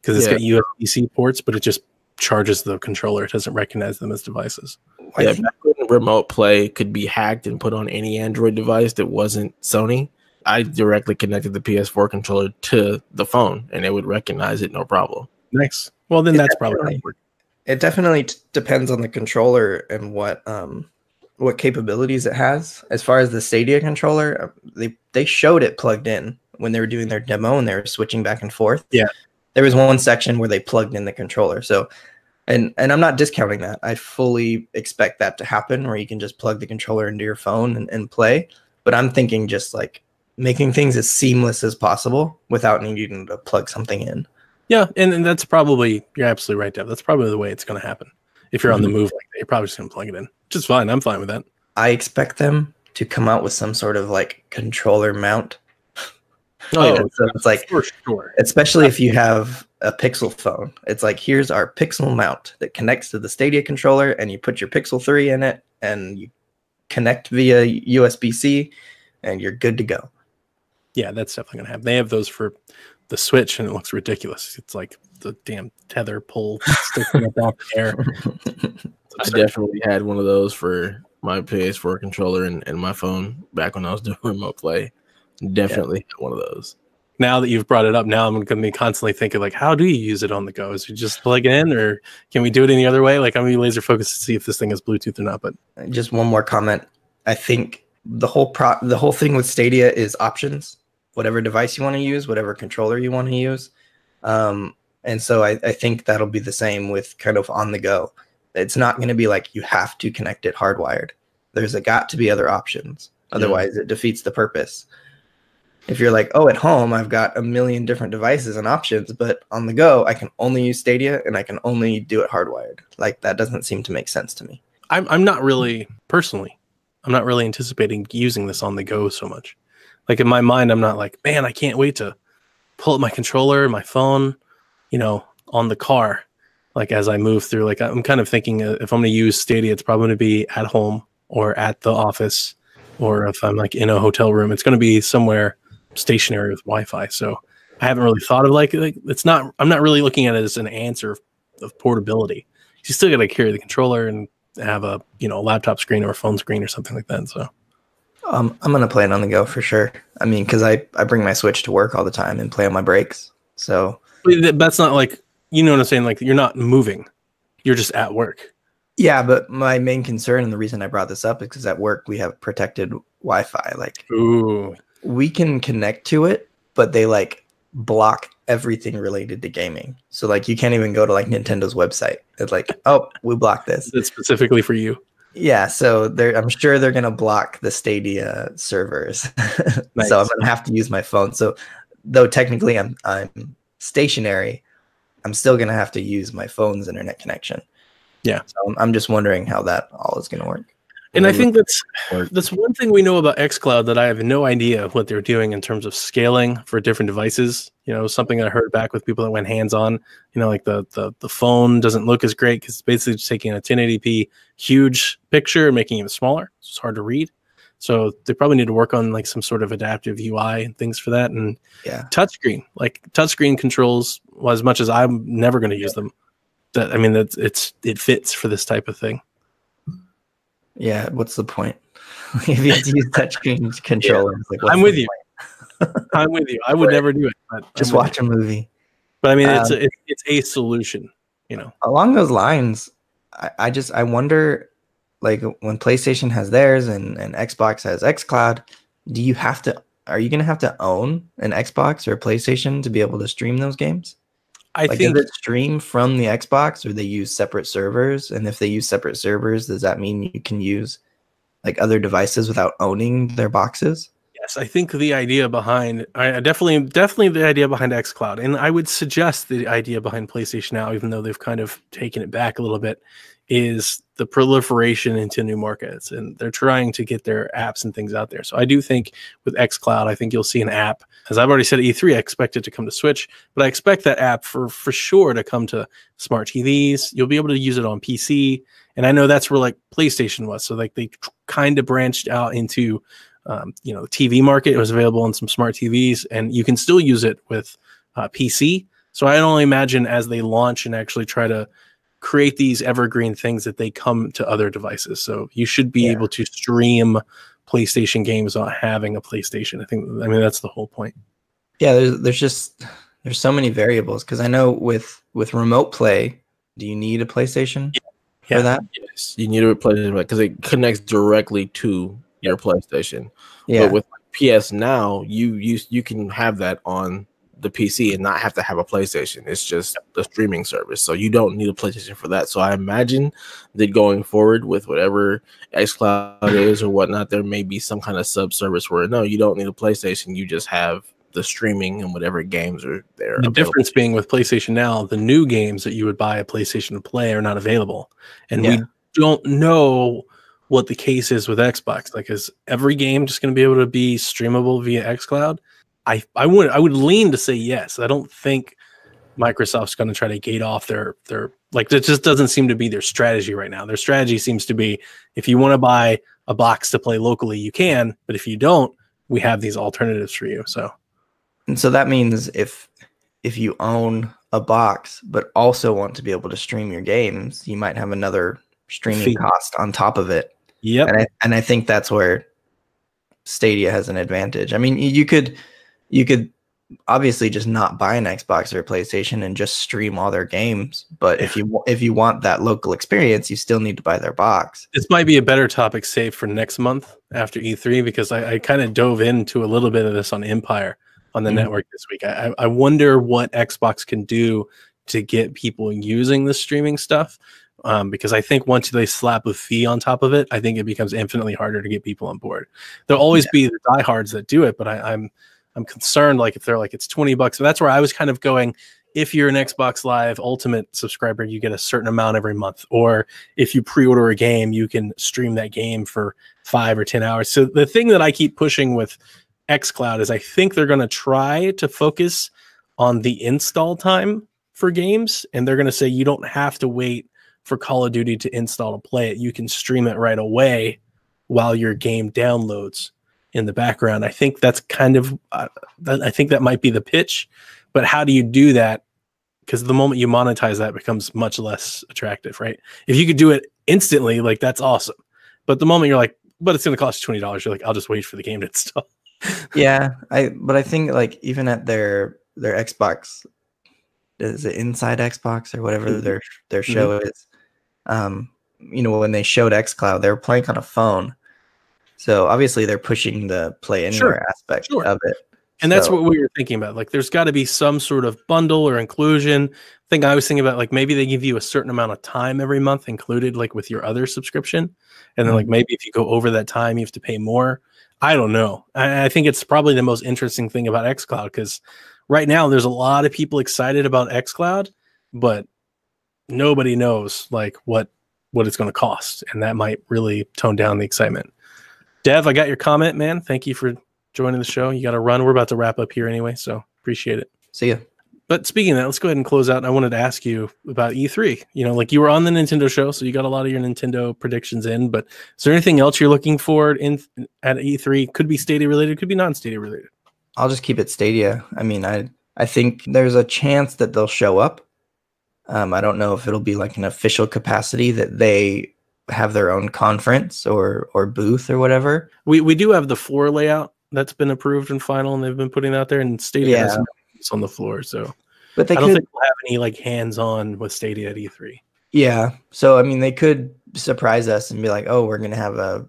because it's yeah. got U S B C ports, but it just charges the controller. It doesn't recognize them as devices. Yeah, back when Remote Play could be hacked and put on any Android device that wasn't Sony, I directly connected the P S four controller to the phone, and it would recognize it, no problem. Nice. Well, then it that's probably right. It definitely t- depends on the controller and what um, what capabilities it has. As far as the Stadia controller, they, they showed it plugged in when they were doing their demo and they were switching back and forth. Yeah, there was one section where they plugged in the controller. So, and and I'm not discounting that. I fully expect that to happen, where you can just plug the controller into your phone and, and play. But I'm thinking just like making things as seamless as possible without needing to plug something in. Yeah, and, and that's probably, you're absolutely right, Dev. That's probably the way it's going to happen. If you're on the move like that, you're probably just going to plug it in, which is fine. I'm fine with that. I expect them to come out with some sort of like controller mount. Oh, so it's like, for sure. Especially if you have a Pixel phone. It's like, here's our Pixel mount that connects to the Stadia controller, and you put your Pixel three in it, and you connect via U S B C, and you're good to go. Yeah, that's definitely going to happen. They have those for the Switch, and it looks ridiculous. It's like the damn tether pole sticking up off the air. I definitely had one of those for my P S four controller and, and my phone back when I was doing Remote Play. Definitely yeah. had one of those. Now that you've brought it up, now I'm going to be constantly thinking, like, how do you use it on the go? Is it just plug in, or can we do it any other way? Like, I'm going to be laser focused to see if this thing is Bluetooth or not. But just one more comment. I think the whole pro- the whole thing with Stadia is options. Whatever device you want to use, whatever controller you want to use. Um, and so I, I think that'll be the same with kind of on the go. It's not going to be like you have to connect it hardwired. There's a, got to be other options. Otherwise, yeah. it defeats the purpose. If you're like, oh, at home, I've got a million different devices and options, but on the go, I can only use Stadia and I can only do it hardwired. Like, that doesn't seem to make sense to me. I'm, I'm not really, personally, I'm not really anticipating using this on the go so much. Like, in my mind, I'm not like, man, I can't wait to pull up my controller, my phone, you know, on the car, like, as I move through. Like, I'm kind of thinking uh, if I'm going to use Stadia, it's probably going to be at home or at the office, or if I'm, like, in a hotel room, it's going to be somewhere stationary with Wi-Fi. So I haven't really thought of like, like it's not, I'm not really looking at it as an answer of, of portability. You still got to carry the controller and have a, you know, laptop screen or a phone screen or something like that. So um, I'm going to play it on the go for sure. I mean, cause I, I bring my Switch to work all the time and play on my breaks. So that's not like, you know what I'm saying? Like you're not moving, you're just at work. Yeah. But my main concern and the reason I brought this up is because at work we have protected Wi-Fi. Like Ooh. we can connect to it, but they like block everything related to gaming. So like you can't even go to like Nintendo's website. It's like, oh, we blocked this. It's specifically for you. Yeah. So they're, I'm sure they're going to block the Stadia servers. Nice. So I'm going to have to use my phone. So though technically I'm, I'm stationary, I'm still going to have to use my phone's internet connection. Yeah. So I'm just wondering how that all is going to work. And I think that's that's one thing we know about xCloud that I have no idea what they're doing in terms of scaling for different devices. You know, something I heard back with people that went hands-on, you know, like the the, the phone doesn't look as great because it's basically just taking a ten eighty p huge picture and making it smaller. It's hard to read. So they probably need to work on like some sort of adaptive U I and things for that. And yeah, touchscreen, like touchscreen controls, well, as much as I'm never going to use them, that I mean, that's it's it fits for this type of thing. Yeah, what's the point? If you have to use touchscreen controller, yeah. like, I'm with you. I'm with you. I would right. never do it. But Just I'm watch a movie. But I mean, um, it's a, it's a solution, you know. Along those lines, I, I just I wonder, like when PlayStation has theirs and and Xbox has xCloud, do you have to? Are you going to have to own an Xbox or a PlayStation to be able to stream those games? I like, think does it stream from the Xbox or they use separate servers? And if they use separate servers, does that mean you can use like other devices without owning their boxes? Yes, I think the idea behind I definitely definitely the idea behind xCloud, and I would suggest the idea behind PlayStation Now, even though they've kind of taken it back a little bit, is the proliferation into new markets, and they're trying to get their apps and things out there. So I do think with xCloud, I think you'll see an app. As I've already said, E three, I expect it to come to Switch, but I expect that app for for sure to come to smart T Vs. You'll be able to use it on P C, and I know that's where like PlayStation was. So like they kind of branched out into um, you know, the T V market. It was available on some smart T Vs, and you can still use it with uh, P C. So I only imagine as they launch and actually try to create these evergreen things that they come to other devices. So you should be yeah. able to stream PlayStation games on having a PlayStation. I think, I mean, that's the whole point. Yeah. There's, there's just, there's so many variables. Cause I know with, with remote play, do you need a PlayStation yeah. for yeah. that? Yes. You need a PlayStation because it connects directly to your PlayStation. Yeah. But with P S Now, you, you, you can have that on the P C and not have to have a PlayStation. It's just a streaming service. So you don't need a PlayStation for that. So I imagine that going forward with whatever xCloud is or whatnot, there may be some kind of sub-service where, no, you don't need a PlayStation. You just have the streaming and whatever games are there. The available. Difference being with PlayStation Now, the new games that you would buy a PlayStation to play are not available. And yeah. we don't know what the case is with Xbox. Like, is every game just going to be able to be streamable via xCloud? I, I would I would lean to say yes. I don't think Microsoft's going to try to gate off their their like that just doesn't seem to be their strategy right now. Their strategy seems to be if you want to buy a box to play locally, you can, but if you don't, we have these alternatives for you. So and so that means if if you own a box but also want to be able to stream your games, you might have another streaming Feet. cost on top of it. Yep. And I, and I think that's where Stadia has an advantage. I mean, you could You could obviously just not buy an Xbox or a PlayStation and just stream all their games. But if you if you want that local experience, you still need to buy their box. This might be a better topic saved for next month after E three, because I, I kind of dove into a little bit of this on Empire on the mm-hmm. network this week. I, I wonder what Xbox can do to get people using the streaming stuff, um, because I think once they slap a fee on top of it, I think it becomes infinitely harder to get people on board. There'll always yeah. be the diehards that do it, but I, I'm... I'm concerned, like if they're like it's twenty bucks, and that's where I was kind of going. If you're an Xbox Live Ultimate subscriber, you get a certain amount every month, or if you pre-order a game, you can stream that game for five or ten hours. So the thing that I keep pushing with xCloud is I think they're going to try to focus on the install time for games, and they're going to say you don't have to wait for Call of Duty to install to play it. You can stream it right away while your game downloads. in the background. I think that's kind of, uh, I think that might be the pitch, but how do you do that? Because the moment you monetize that becomes much less attractive, right? If you could do it instantly, like that's awesome. But the moment you're like, but it's going to cost you twenty dollars, you're like, I'll just wait for the game to install. Yeah, I but I think like even at their their Xbox, is it Inside Xbox or whatever mm-hmm. their their show mm-hmm. is? Um, you know, when they showed xCloud, they were playing on a phone, so obviously they're pushing the play anywhere sure. aspect sure. of it. And so that's what we were thinking about. Like, there's got to be some sort of bundle or inclusion. I think I was thinking about like maybe they give you a certain amount of time every month included, like with your other subscription, and then like maybe if you go over that time, you have to pay more. I don't know. I, I think it's probably the most interesting thing about xCloud, because right now there's a lot of people excited about xCloud, but nobody knows like what what it's going to cost, and that might really tone down the excitement. Dev, I got your comment, man. Thank you for joining the show. You got to run. We're about to wrap up here anyway, so appreciate it. See ya. But speaking of that, let's go ahead and close out. And I wanted to ask you about E three. You know, like you were on the Nintendo show, so you got a lot of your Nintendo predictions in. But is there anything else you're looking forward in at E three? Could be Stadia related, could be non-Stadia related. I'll just keep it Stadia. I mean, I I think there's a chance that they'll show up. Um, I don't know if it'll be like an official capacity that they have their own conference or or booth or whatever. We we do have the floor layout that's been approved and final, and they've been putting it out there, and Stadia yeah. is on the floor. So, but they I don't could, think we'll have any like hands-on with Stadia at E three. Yeah. So I mean, they could surprise us and be like, "Oh, we're gonna have a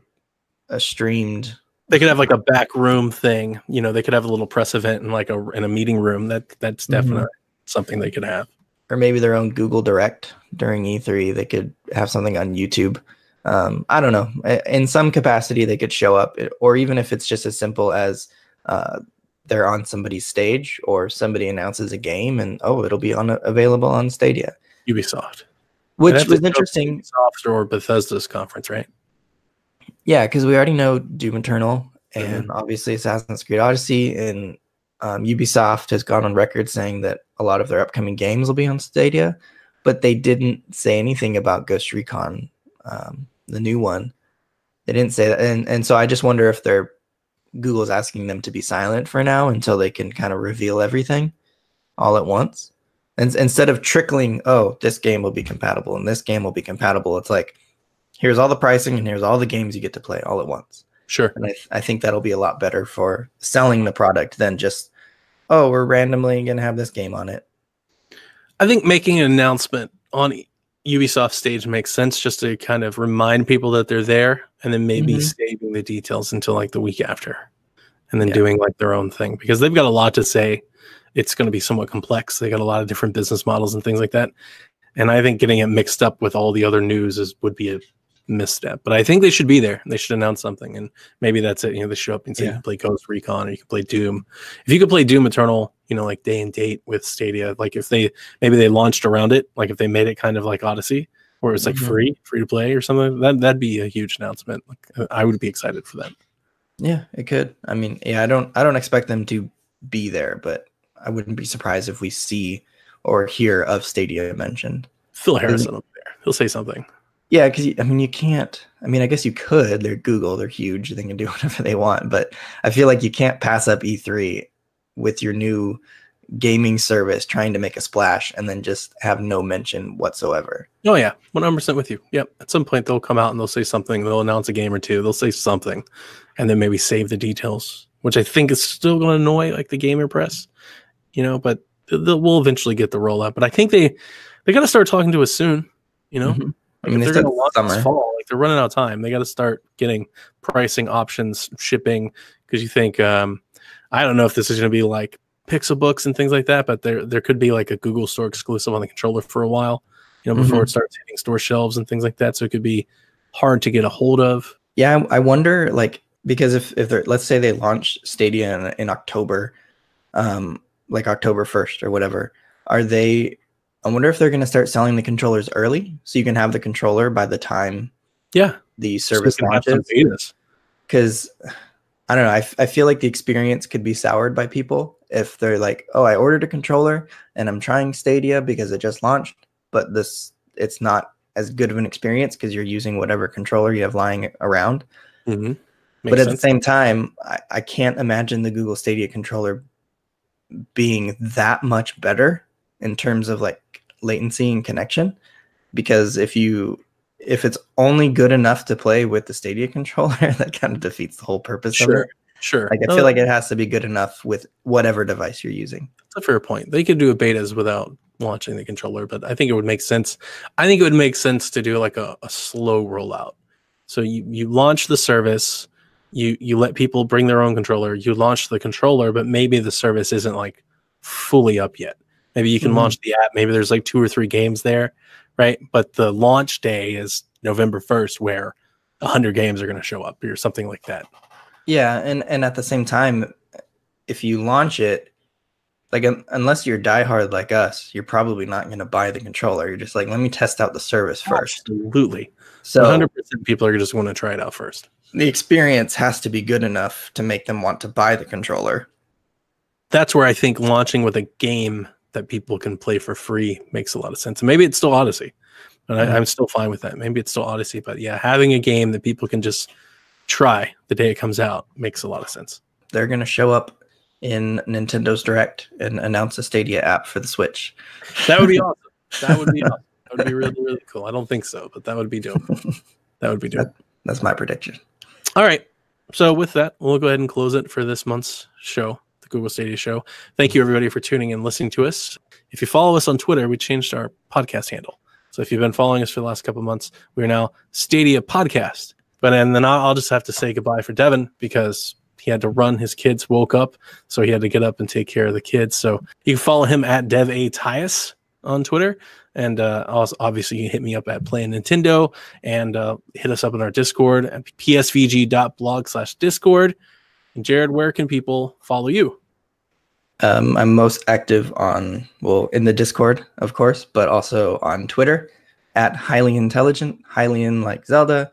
a streamed." They could have like a back room thing. You know, they could have a little press event in like a in a meeting room. That that's definitely mm-hmm. something they could have. Or maybe their own Google Direct during E three. They could have something on YouTube. Um, I don't know. In some capacity, they could show up. Or even if it's just as simple as uh, they're on somebody's stage or somebody announces a game and, oh, it'll be on available on Stadia. Ubisoft. Which was interesting. Ubisoft or Bethesda's conference, right? Yeah, because we already know Doom Eternal and mm-hmm. obviously Assassin's Creed Odyssey, and Um, Ubisoft has gone on record saying that a lot of their upcoming games will be on Stadia, but they didn't say anything about Ghost Recon, um, the new one. They didn't say that, and and so I just wonder if they're Google's asking them to be silent for now until they can kind of reveal everything all at once. And instead of trickling, oh, this game will be compatible and this game will be compatible, it's like, here's all the pricing and here's all the games you get to play all at once. Sure. And I th- I think that'll be a lot better for selling the product than just, oh, we're randomly going to have this game on it. I think making an announcement on Ubisoft stage makes sense just to kind of remind people that they're there, and then maybe mm-hmm. saving the details until like the week after, and then yeah. doing like their own thing, because they've got a lot to say. It's going to be somewhat complex. They got a lot of different business models and things like that. And I think getting it mixed up with all the other news is would be a misstep, but I think they should be there. They should announce something, and maybe that's it. You know, they show up and say yeah. you can play Ghost Recon, or you can play Doom. If you could play Doom Eternal, you know, like day and date with Stadia, like if they maybe they launched around it, like if they made it kind of like Odyssey, where it was like mm-hmm. free, free to play or something, that that'd be a huge announcement. Like, I would be excited for that. Yeah, it could. I mean, yeah, I don't, I don't expect them to be there, but I wouldn't be surprised if we see or hear of Stadia mentioned. Phil Harrison up there, he'll say something. Yeah, because, I mean, you can't, I mean, I guess you could. They're Google. They're huge. They can do whatever they want. But I feel like you can't pass up E three with your new gaming service trying to make a splash and then just have no mention whatsoever. Oh, yeah. one hundred percent with you. Yep. At some point, they'll come out and they'll say something. They'll announce a game or two. They'll say something. And then maybe save the details, which I think is still going to annoy, like, the gamer press. You know, but we'll eventually get the rollout. But I think they, they got to start talking to us soon, you know? Mm-hmm. Like I mean, if they're going to launch this fall, like they're running out of time. They got to start getting pricing options, shipping, because you think, um, I don't know if this is going to be like Pixelbooks and things like that, but there there could be like a Google Store exclusive on the controller for a while, you know, before mm-hmm. it starts hitting store shelves and things like that. So it could be hard to get a hold of. Yeah, I wonder, like, because if if they're, let's say they launch Stadia in, in October, um, like October first or whatever, are they? I wonder if they're going to start selling the controllers early, so you can have the controller by the time yeah. the service so launches. Because, I don't know, I, f- I feel like the experience could be soured by people if they're like, oh, I ordered a controller and I'm trying Stadia because it just launched, but this it's not as good of an experience because you're using whatever controller you have lying around. Mm-hmm. Makes but at sense. the same time, I, I can't imagine the Google Stadia controller being that much better in terms of like latency and connection, because if you if it's only good enough to play with the Stadia controller, that kind of defeats the whole purpose sure. of it. Sure. Like I feel oh. like it has to be good enough with whatever device you're using. That's a fair point. They could do a betas without launching the controller, but I think it would make sense. I think it would make sense to do like a, a slow rollout. So you, you launch the service, you you let people bring their own controller, you launch the controller, but maybe the service isn't like fully up yet. Maybe you can mm-hmm. launch the app. Maybe there's like two or three games there, right? But the launch day is November first, where one hundred games are going to show up or something like that. Yeah, and, and at the same time, if you launch it, like um, unless you're diehard like us, you're probably not going to buy the controller. You're just like, let me test out the service first. Absolutely. So one hundred percent people are just want to try it out first. The experience has to be good enough to make them want to buy the controller. That's where I think launching with a game that people can play for free makes a lot of sense. And maybe it's still Odyssey, but mm-hmm. I, I'm still fine with that. Maybe it's still Odyssey, but yeah, having a game that people can just try the day it comes out makes a lot of sense. They're going to show up in Nintendo's Direct and announce a Stadia app for the Switch. That would be awesome. That would be awesome. That would be really, really cool. I don't think so, but that would be dope. That would be dope. That, that's my prediction. All right. So with that, we'll go ahead and close it for this month's show, the Google Stadia show. Thank you, everybody, for tuning and listening to us. If you follow us on Twitter, we changed our podcast handle. So if you've been following us for the last couple of months, we're now Stadia Podcast. But and then I'll just have to say goodbye for Devin because he had to run. His kids woke up, so he had to get up and take care of the kids. So you can follow him at Dev A. Tyus on Twitter. And uh, also, obviously, you can hit me up at Play Nintendo and uh, hit us up in our Discord at psvg.blog slash Discord. And Jared, where can people follow you? Um, I'm most active on, well, in the Discord, of course, but also on Twitter at Highly Intelligent, Highly in like Zelda.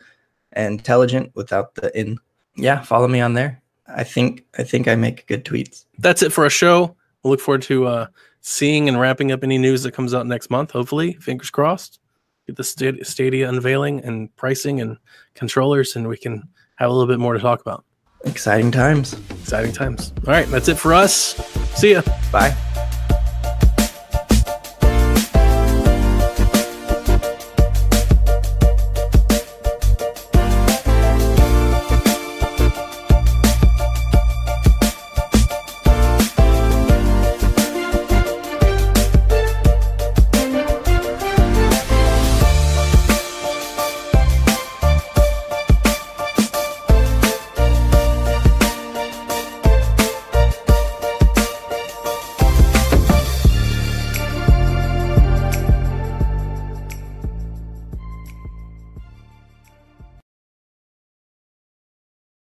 Intelligent without the in. Yeah, follow me on there. I think I think I make good tweets. That's it for our show. We'll look forward to uh, seeing and wrapping up any news that comes out next month, hopefully. Fingers crossed. Get the Stadia, Stadia unveiling and pricing and controllers, and we can have a little bit more to talk about. Exciting times. Exciting times. All right, that's it for us. See ya. Bye.